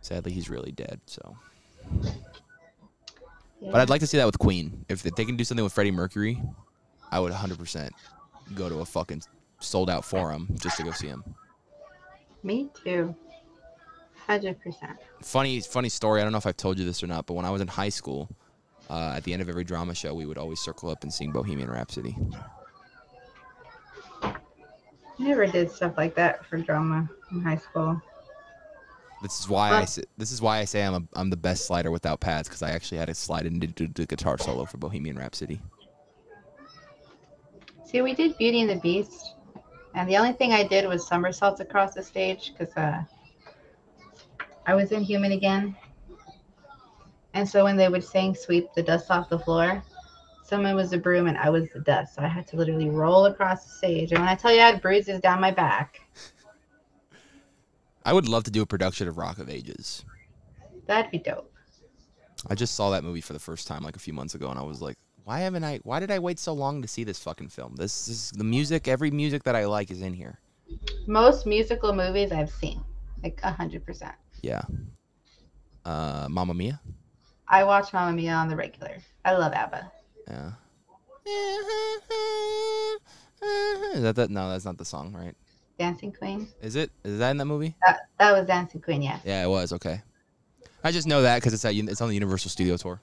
sadly, he's really dead, so. Yeah. But I'd like to see that with Queen. If they can do something with Freddie Mercury, I would one hundred percent go to a fucking sold-out forum just to go see him. Me too. one hundred percent. Funny, funny story. I don't know if I've told you this or not, but when I was in high school, uh, at the end of every drama show, we would always circle up and sing Bohemian Rhapsody. I never did stuff like that for drama in high school. This is why well, I this is why I say I'm a, I'm the best slider without pads, because I actually had to slide and did the guitar solo for Bohemian Rhapsody. See, we did Beauty and the Beast, and the only thing I did was somersaults across the stage because uh, I was Inhuman again. And so when they would sing "Sweep the Dust Off the Floor," someone was the broom and I was the dust, so I had to literally roll across the stage. And when I tell you, I had bruises down my back. I would love to do a production of Rock of Ages. That'd be dope. I just saw that movie for the first time like a few months ago, and I was like, why haven't I, why did I wait so long to see this fucking film? This is the music, every music that I like is in here. Most musical movies I've seen, like one hundred percent. Yeah. Uh, Mamma Mia? I watch Mamma Mia on the regular. I love ABBA. Yeah. Is that that? No, that's not the song, right? Dancing Queen. Is it? Is that in that movie? That, that was Dancing Queen, yeah. Yeah, it was. Okay. I just know that because it's at, it's on the Universal Studio Tour.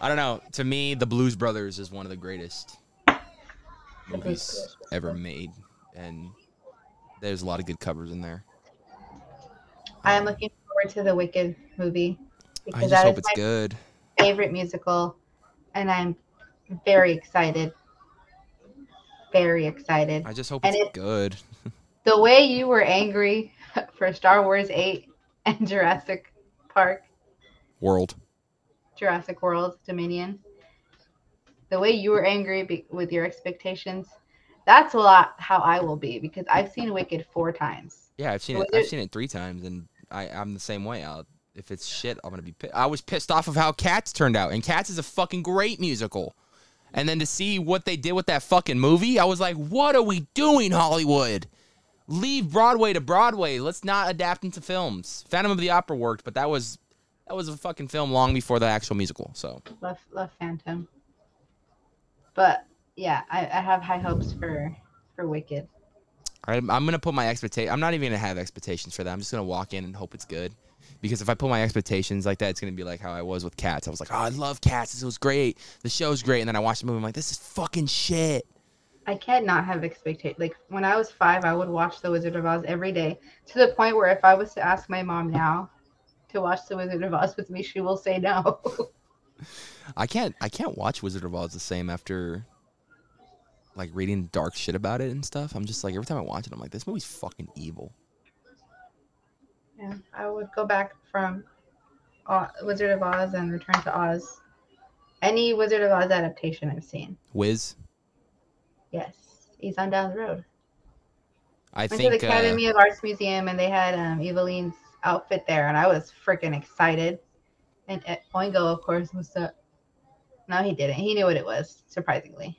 I don't know. To me, The Blues Brothers is one of the greatest movies ever made, and there's a lot of good covers in there. I am um, looking forward to the Wicked movie. Because I just that hope is it's my good. Favorite musical, and I'm very excited. Very excited. I just hope and it's it, good. The way you were angry for Star Wars eight and Jurassic Park World, Jurassic World Dominion. The way you were angry be with your expectations, that's a lot how I will be, because I've seen Wicked four times. Yeah, I've seen so it. I've seen it three times, and I, I'm the same way. I'll. If it's shit, I'm gonna be pissed. I was pissed off of how Cats turned out, and Cats is a fucking great musical. And then to see what they did with that fucking movie, I was like, what are we doing, Hollywood? Leave Broadway to Broadway. Let's not adapt into films. Phantom of the Opera worked, but that was that was a fucking film long before the actual musical. So love, love Phantom. But yeah, I, I have high hopes for for Wicked. All right, I'm, I'm gonna put my expectation. I'm not even gonna have expectations for that. I'm just gonna walk in and hope it's good. Because if I put my expectations like that, it's going to be like how I was with Cats. I was like, oh, I love Cats. This was great. The show's great. And then I watched the movie. I'm like, this is fucking shit. I cannot have expectations. Like, when I was five, I would watch The Wizard of Oz every day. To the point where if I was to ask my mom now to watch The Wizard of Oz with me, she will say no. I can't I can't watch Wizard of Oz the same after, like, reading dark shit about it and stuff. I'm just like, every time I watch it, I'm like, this movie's fucking evil. Yeah, I would go back from uh, Wizard of Oz and Return to Oz. Any Wizard of Oz adaptation I've seen. Wiz? Yes. He's on down the road. I went think, to the Academy uh, of Arts Museum, and they had um, Eveline's outfit there, and I was freaking excited. And uh, Oingo, of course, was the... No, he didn't. He knew what it was, surprisingly.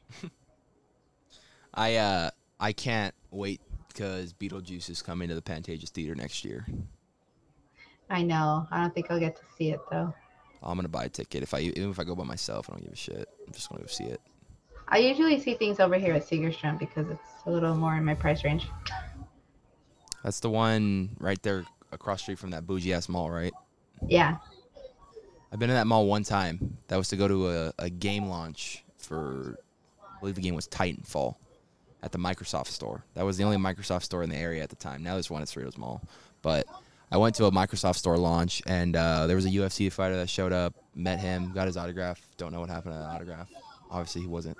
I, uh, I can't wait because Beetlejuice is coming to the Pantages Theater next year. I know. I don't think I'll get to see it though. I'm gonna buy a ticket if I even if I go by myself. I don't give a shit. I'm just gonna go see it. I usually see things over here at Segerstrom because it's a little more in my price range. That's the one right there across the street from that bougie ass mall, right? Yeah. I've been in that mall one time. That was to go to a, a game launch for, I believe the game was Titanfall, at the Microsoft store. That was the only Microsoft store in the area at the time. Now there's one at Cerritos Mall, but I went to a Microsoft store launch, and uh, there was a U F C fighter that showed up, met him, got his autograph. Don't know what happened to that autograph. Obviously, he wasn't.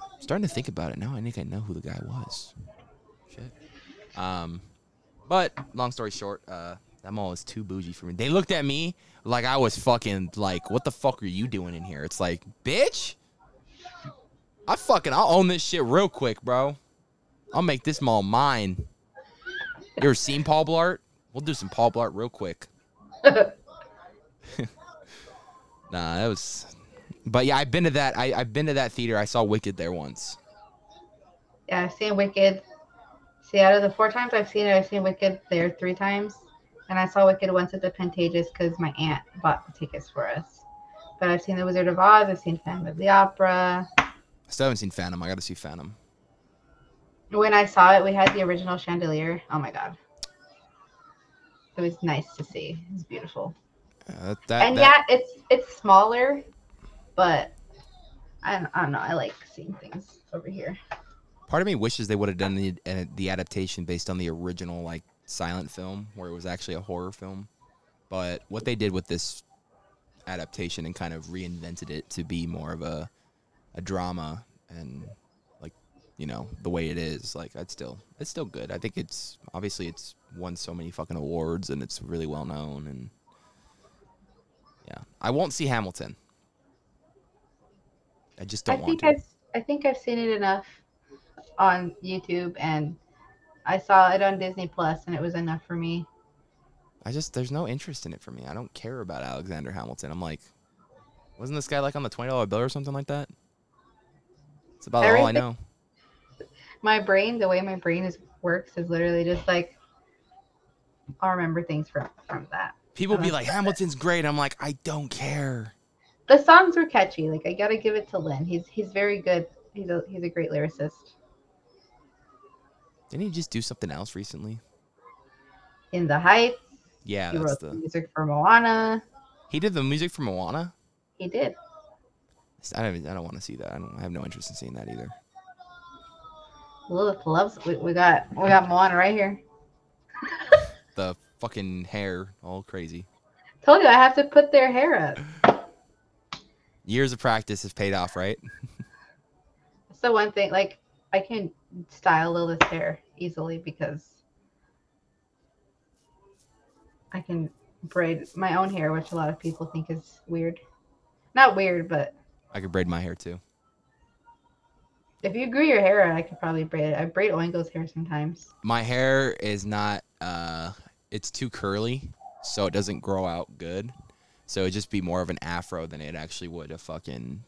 I'm starting to think about it now. I think I know who the guy was. Shit. Um, but long story short, uh, that mall is too bougie for me. They looked at me like I was fucking like, what the fuck are you doing in here? It's like, bitch, I fucking, I'll own this shit real quick, bro. I'll make this mall mine. You ever seen Paul Blart? We'll do some Paul Blart real quick. Nah, that was... But yeah, I've been to that. I, I've been to that theater. I saw Wicked there once. Yeah, I've seen Wicked. See, out of the four times I've seen it, I've seen Wicked there three times. And I saw Wicked once at the Pantages because my aunt bought the tickets for us. But I've seen The Wizard of Oz. I've seen Phantom of the Opera. I still haven't seen Phantom. I got to see Phantom. When I saw it, we had the original chandelier. Oh, my God. It was nice to see. It was beautiful. Uh, that, and that, yeah, it's it's smaller, but I don't, I don't know. I like seeing things. over here. Part of me wishes they would have done the uh, the adaptation based on the original, like, silent film where it was actually a horror film. But what they did with this adaptation and kind of reinvented it to be more of a a drama and, like, you know, the way it is, like, I'd still, it's still good. I think it's, obviously it's won so many fucking awards and it's really well known, and yeah. I won't see Hamilton. I just don't I want think to. I've, I think I've seen it enough on YouTube, and I saw it on Disney Plus, and it was enough for me. I just, there's no interest in it for me. I don't care about Alexander Hamilton. I'm like, wasn't this guy like on the twenty dollar bill or something like that? It's about Everything, all I know. My brain, the way my brain is works is literally just like, I'll remember things from, from that. People be like, Hamilton's great. I'm like, I don't care. The songs were catchy. Like, I got to give it to Lynn. He's he's very good. He's a, he's a great lyricist. Didn't he just do something else recently? In the Heights. Yeah, he that's wrote the... the music for Moana. He did the music for Moana? He did. I don't, I don't want to see that. I, don't, I have no interest in seeing that either. Lilith loves it. We, we got we got Moana right here. The fucking hair, all crazy. Told you I have to put their hair up. Years of practice has paid off, right? That's the one thing. Like, I can style Lilith's hair easily because I can braid my own hair, which a lot of people think is weird. Not weird, but... I could braid my hair, too. If you grew your hair out, I could probably braid it. I braid Oingo's hair sometimes. My hair is not... Uh, it's too curly, so it doesn't grow out good. So it'd just be more of an afro than it actually would a fucking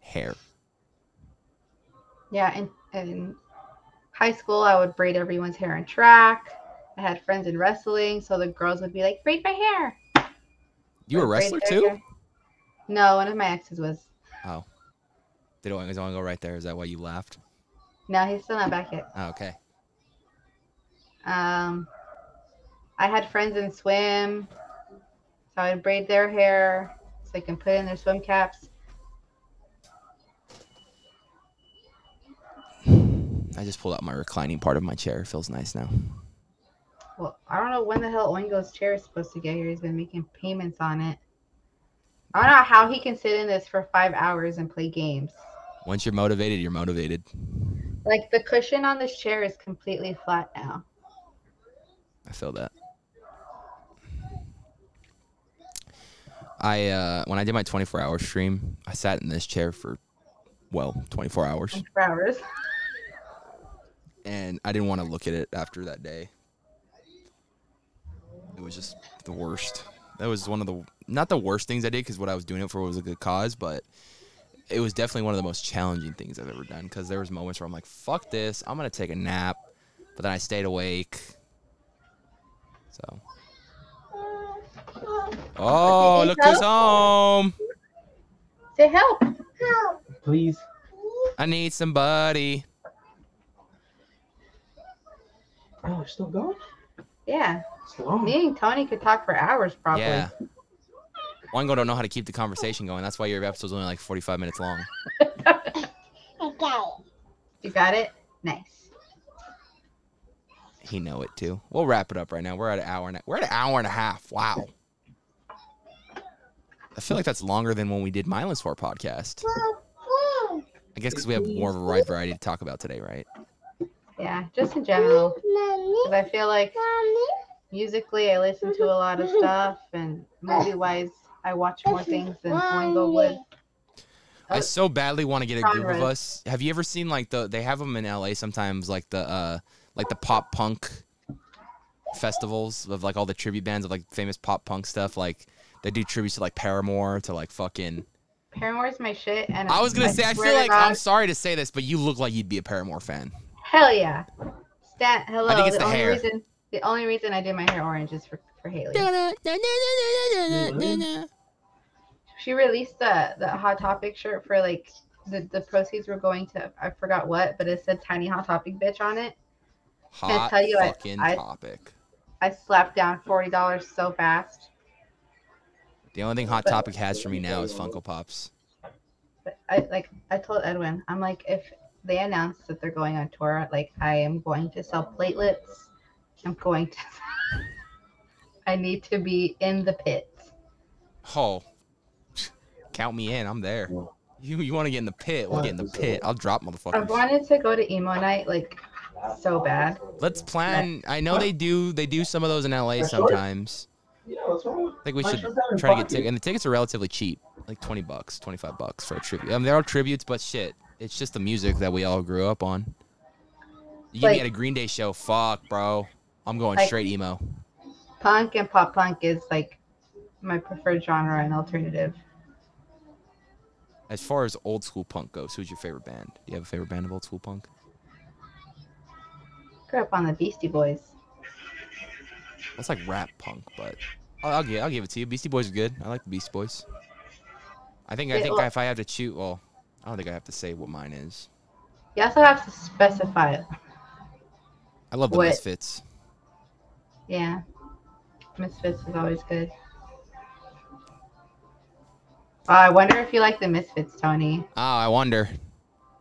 hair. Yeah, in, in high school, I would braid everyone's hair in track. I had friends in wrestling, so the girls would be like, braid my hair. You were a wrestler too? Hair. No, one of my exes was. Oh. Did Oingo go right there? Is that why you laughed? No, he's still not back yet. Oh, okay. Um, I had friends in swim, so I would braid their hair so they can put in their swim caps. I just pulled out my reclining part of my chair. It feels nice now. Well, I don't know when the hell Oingo's chair is supposed to get here. He's been making payments on it. I don't know how he can sit in this for five hours and play games. Once you're motivated, you're motivated. Like, the cushion on this chair is completely flat now. I feel that. I uh, when I did my twenty-four hour stream, I sat in this chair for, well, twenty-four hours. twenty-four hours. And I didn't want to look at it after that day. It was just the worst. That was one of the, not the worst things I did, because what I was doing it for was a good cause, but it was definitely one of the most challenging things I've ever done, because there was moments where I'm like, fuck this, I'm going to take a nap, but then I stayed awake. So. Oh, look who's home. Say help. Help. Please. I need somebody. Oh, it's still going? Yeah. Me and Tony could talk for hours, probably. Yeah. Oingo don't know how to keep the conversation going. That's why your episode's only like forty-five minutes long. I got it. You got it? Nice. He know it, too. We'll wrap it up right now. We're at an hour and a, we're at an hour and a half. Wow. I feel like that's longer than when we did Mindless Horror Podcast. I guess because we have more of a wide variety to talk about today, right? Yeah, just in general. Because I feel like... musically, I listen to a lot of stuff, and movie-wise, I watch more things than Oingo would. I so badly want to get a group of us. Have you ever seen, like, the, they have them in L A sometimes, like the uh, like the pop punk festivals of, like, all the tribute bands of, like, famous pop punk stuff. Like, they do tributes to, like, Paramore, to, like, fucking... Paramore's my shit, and... I was gonna say, I feel like, I'm sorry to say this, but you look like you'd be a Paramore fan. Hell yeah. Stat, hello. I think it's the hair. The only reason I did my hair orange is for, for Haley. She released the, the Hot Topic shirt for, like, the, the proceeds were going to, I forgot what, but it said Tiny Hot Topic Bitch on it. Hot tell you, fucking I, Topic. I, I slapped down forty dollars so fast. The only thing Hot but, Topic has for me now is Funko Pops. But I, like, I told Edwin, I'm like, if they announced that they're going on tour, like, I am going to sell platelets. I'm going to. I need to be in the pit. Oh, count me in. I'm there. You you want to get in the pit? We'll get in the pit. I'll drop motherfuckers. I wanted to go to emo night, like, so bad. Let's plan. I know they do. They do some of those in L A sometimes. I think we should try to get tickets. And the tickets are relatively cheap, like twenty bucks, twenty-five bucks for a tribute. I mean, they're all tributes, but shit, it's just the music that we all grew up on. You get like, a Green Day show, fuck, bro. I'm going like, straight emo. Punk and pop punk is like my preferred genre and alternative. As far as old school punk goes, who's your favorite band? Do you have a favorite band of old school punk? Grew up on the Beastie Boys. That's like rap punk, but I'll, I'll give I'll give it to you. Beastie Boys are good. I like the Beastie Boys. I think Wait, I think well, if I have to choose, well, I don't think I have to say what mine is. You also have to specify it. I love the what? Misfits. Yeah, Misfits is always good. Uh, I wonder if you like the Misfits, Tony. Oh, I wonder.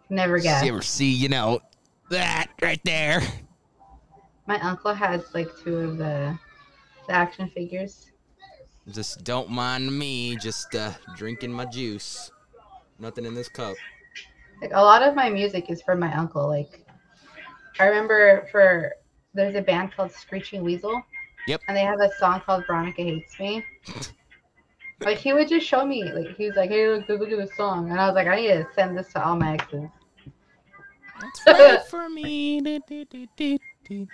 Never guess. You ever see, you know, that right there. My uncle has like two of the, the action figures. Just don't mind me, just uh, drinking my juice. Nothing in this cup. Like a lot of my music is from my uncle. Like, I remember for there's a band called Screeching Weasel. Yep. And they have a song called Veronica Hates Me. Like he would just show me. Like he was like, hey, look, look at this song, and I was like, I need to send this to all my exes. That's right for me. Do, do, do, do, do.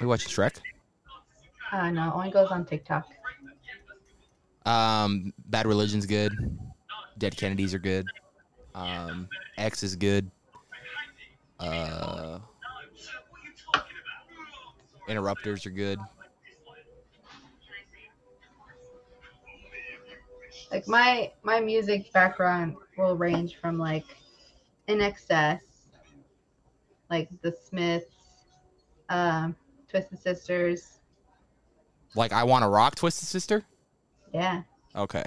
We watch Shrek? Uh, no, only goes on TikTok. Um, Bad Religion's good. Dead Kennedys are good. Um, X is good. Uh, Interrupters are good. Like my my music background will range from like I N X S, like the Smiths, um, Twisted Sisters. Like I Want to Rock Twisted Sister? Yeah. Okay.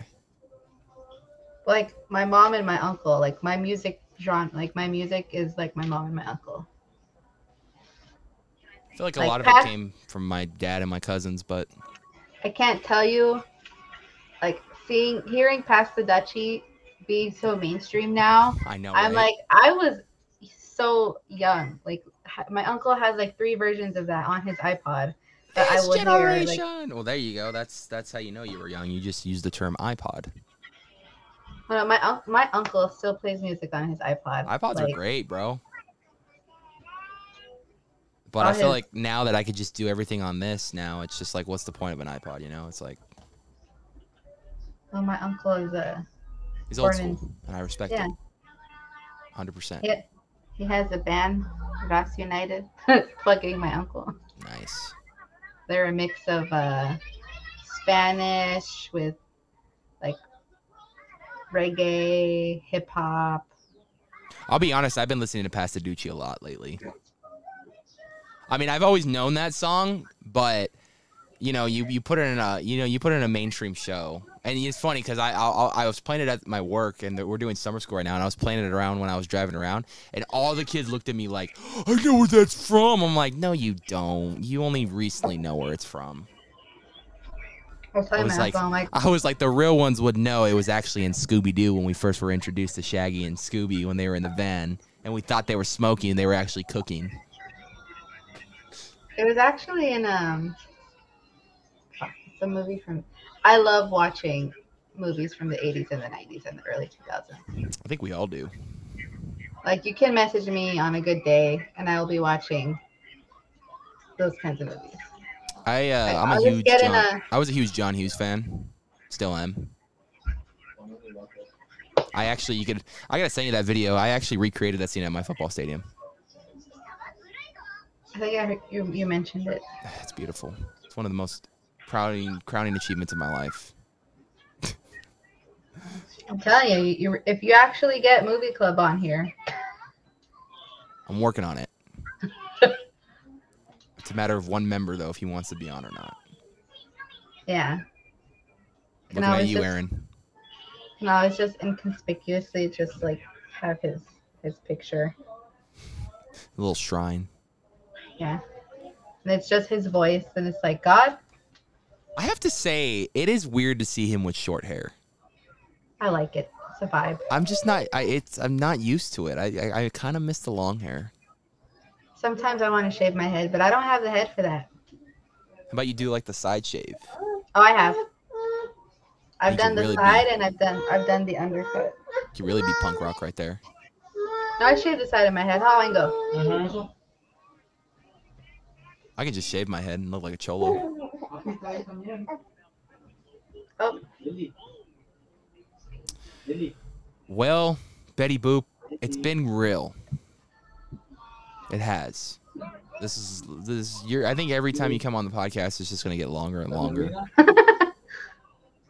Like my mom and my uncle, like my music genre, like my music is like my mom and my uncle. I feel like a like, lot of it came from my dad and my cousins, but I can't tell you, like seeing, hearing Past the Dutchie being so mainstream now. I know. I'm right? like, I was so young. Like my uncle has like three versions of that on his iPod. That I would generation. Hear, like, well, there you go. That's that's how you know you were young. You just used the term iPod. Well, my my uncle still plays music on his iPod. iPods like, are great, bro. But I feel his... like now that I could just do everything on this, now it's just like, what's the point of an iPod? You know, it's like. Well, my uncle is a. He's old school, in... and I respect yeah. him. one hundred percent. Yeah, he has a band, Ross United. Plugging my uncle. Nice. They're a mix of uh, Spanish with like. Reggae, hip hop. I'll be honest, I've been listening to Pasta Ducci a lot lately. I mean, I've always known that song, but you know, you you put it in a you know you put it in a mainstream show, and it's funny because I, I I was playing it at my work, and we're doing summer school right now, and I was playing it around when I was driving around, and all the kids looked at me like, I know where that's from. I'm like, no, you don't. You only recently know where it's from. I was, I, was like, like, I was like, the real ones would know it was actually in Scooby-Doo when we first were introduced to Shaggy and Scooby when they were in the van. And we thought they were smoking and they were actually cooking. It was actually in um, it's a movie from... I love watching movies from the eighties and the nineties and the early two thousands. I think we all do. Like, you can message me on a good day and I will be watching those kinds of movies. I uh, like, I'm a huge John, a... I was a huge John Hughes fan, still am. I actually you could I gotta send you that video. I actually recreated that scene at my football stadium. I think I heard you you mentioned it. It's beautiful. It's one of the most crowning crowning achievements of my life. I'm telling you, you, you, if you actually get Movie Club on here, I'm working on it. It's a matter of one member, though, if he wants to be on or not. Yeah. Looking at you, Aaron. No, it's just inconspicuously just, like, have his his picture. A little shrine. Yeah. And it's just his voice, and it's like, God. I have to say, it is weird to see him with short hair. I like it. It's a vibe. I'm just not. I it's. I'm not used to it. I I, I kind of miss the long hair. Sometimes I want to shave my head, but I don't have the head for that. How about you do like the side shave? Oh, I have. I've you done the really side, be... and I've done I've done the undercut. You could really be punk rock right there. No, I shaved the side of my head. How I go? Mm-hmm. I can just shave my head and look like a cholo. Oh. Well, Betty Boop, it's been real. It has. This is this. You're. I think every time you come on the podcast, it's just gonna get longer and longer.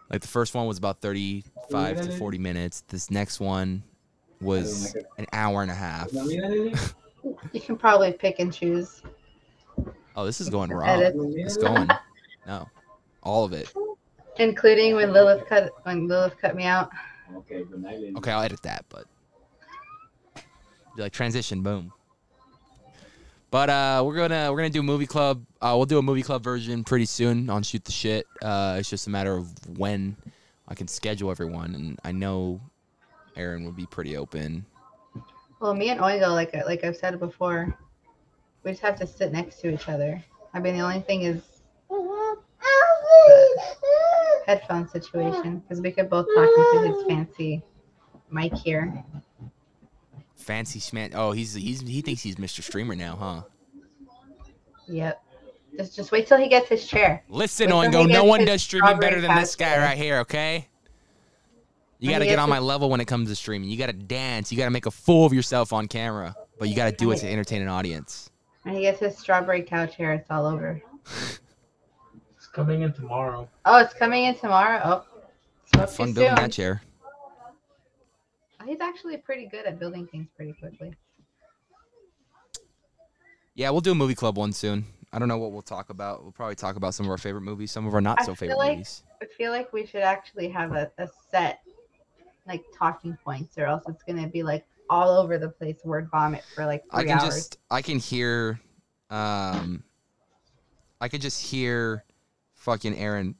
Like the first one was about thirty-five to forty minutes. This next one was an hour and a half. You can probably pick and choose. Oh, this is going wrong. It's going. No, all of it. Including when Lilith cut when Lilith cut me out. Okay, okay, I'll edit that, but like transition, boom. But uh, we're gonna we're gonna do movie club. Uh, we'll do a movie club version pretty soon on Shoot the Shit. Uh, it's just a matter of when I can schedule everyone, and I know Aaron will be pretty open. Well, me and Oingo, like like I've said before, we just have to sit next to each other. I mean, the only thing is headphone situation, because we could both talk into his fancy mic here. Fancy schman. Oh, he's he's he thinks he's Mister Streamer now, huh? Yep. Just just wait till he gets his chair. Listen, Oingo, no one does streaming better than this guy right here. Okay. You got to get on my level when it comes to streaming. You got to dance. You got to make a fool of yourself on camera, but you got to do it to entertain an audience. When he gets his strawberry couch hair, it's all over. Coming in tomorrow. Oh, it's coming in tomorrow. Oh, so have fun building that chair. He's actually pretty good at building things pretty quickly. Yeah, we'll do a movie club one soon. I don't know what we'll talk about. We'll probably talk about some of our favorite movies, some of our not I so favorite like, movies. I feel like we should actually have a, a set, like talking points, or else it's gonna be like all over the place, word vomit for like three I can hours. Just, I can hear, um, I can just hear. Fucking Aaron.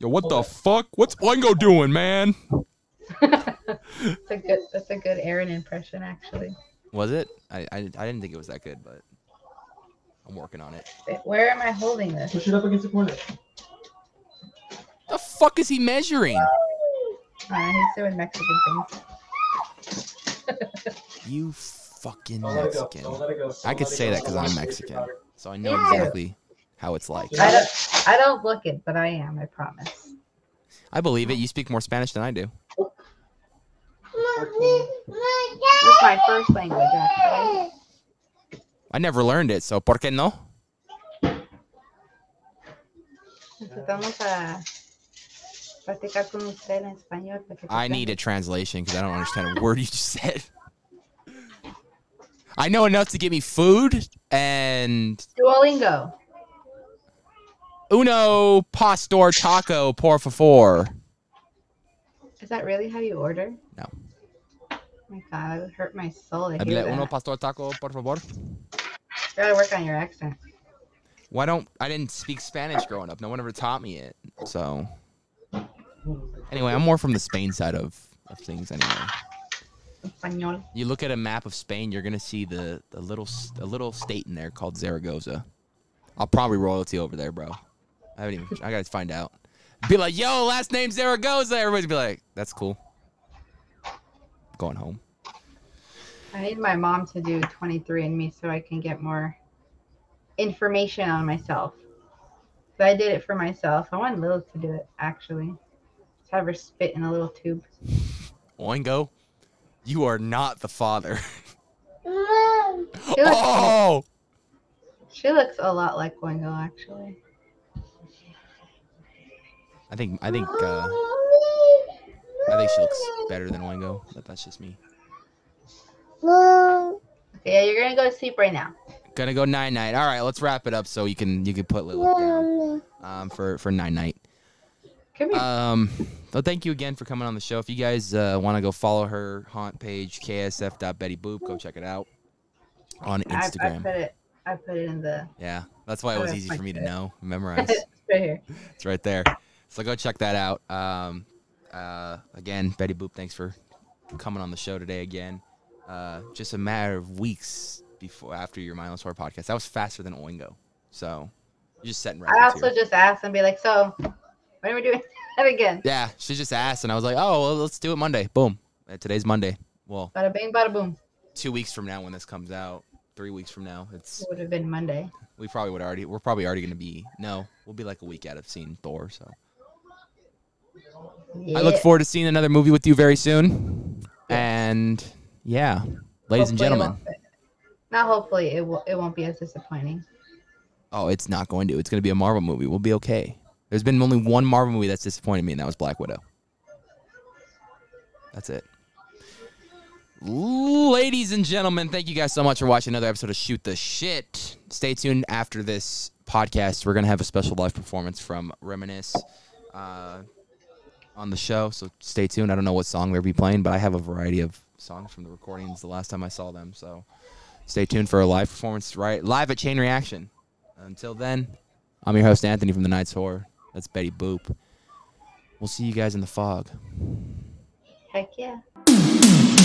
Yo, what the fuck? What's Oingo doing, man? That's a good that's a good Aaron impression, actually. Was it? I, I I didn't think it was that good, but I'm working on it. Where am I holding this? Push it up against the corner. The fuck is he measuring? Uh, he's doing Mexican things. You fucking Mexican. Don't let it go. Don't let it go. I could say that because I'm Mexican. So I know yeah. exactly how it's like. I don't, I don't look it, but I am, I promise. I believe it. You speak more Spanish than I do. It's my first language, actually. I never learned it, so por qué no? I need a translation because I don't understand a word you just said. I know enough to get me food and... Duolingo. Uno pastor taco por favor. Is that really how you order? No. Oh my God, it hurt my soul. I hear that. Uno pastor taco por favor. You gotta work on your accent. Why don't I didn't speak Spanish growing up? No one ever taught me it. So anyway, I'm more from the Spain side of, of things. Anyway, you look at a map of Spain, you're gonna see the the little a little state in there called Zaragoza. I'll probably royalty over there, bro. I haven't even. I gotta find out. Be like, yo, last name Zaragoza. Everybody'd be like, that's cool. Going home. I need my mom to do twenty-three and me so I can get more information on myself. But I did it for myself. I want Lilith to do it, actually. Just have her spit in a little tube. Oingo, you are not the father. Oh! She looks a lot like Oingo, actually. I think I think uh, I think she looks better than Oingo, but that's just me. Okay, yeah, you're gonna go to sleep right now. Gonna go night night. All right, let's wrap it up so you can you can put Lilith down um, for for night night. Come here. Um, well, thank you again for coming on the show. If you guys uh, want to go follow her Haunt page, K S F dot Betty Boop, go check it out on Instagram. I, I, put, it, I put it in the... Yeah, that's why it was easy for me to know, memorize. It's right here. It's right there. So go check that out. Um, uh, again, Betty Boop, thanks for coming on the show today again. Uh, just a matter of weeks before after your Mindless Horror podcast. That was faster than Oingo. So you're just setting right. I also here. just asked and be like, so when are we doing that again? Yeah, she just asked, and I was like, oh, well, let's do it Monday. Boom. Uh, today's Monday. Well, bada bing, bada boom. Two weeks from now, when this comes out, three weeks from now, it's it would have been Monday. We probably would already. We're probably already going to be no. We'll be like a week out of seeing Thor. So yeah. I look forward to seeing another movie with you very soon, and. Yeah, ladies hopefully and gentlemen. Not hopefully it will. It won't be as disappointing. Oh, it's not going to. It's going to be a Marvel movie. We'll be okay. There's been only one Marvel movie that's disappointed me, and that was Black Widow. That's it. Ladies and gentlemen, thank you guys so much for watching another episode of Shoot the Shit. Stay tuned after this podcast. We're going to have a special live performance from Reminisce. Uh, on the show, so stay tuned. I don't know what song they'll be playing, but I have a variety of songs from the recordings the last time I saw them, so stay tuned for a live performance right live at Chain Reaction. Until then, I'm your host, Anthony, from the Nights of Horror. That's Betty Boop. We'll see you guys in the fog. Heck yeah.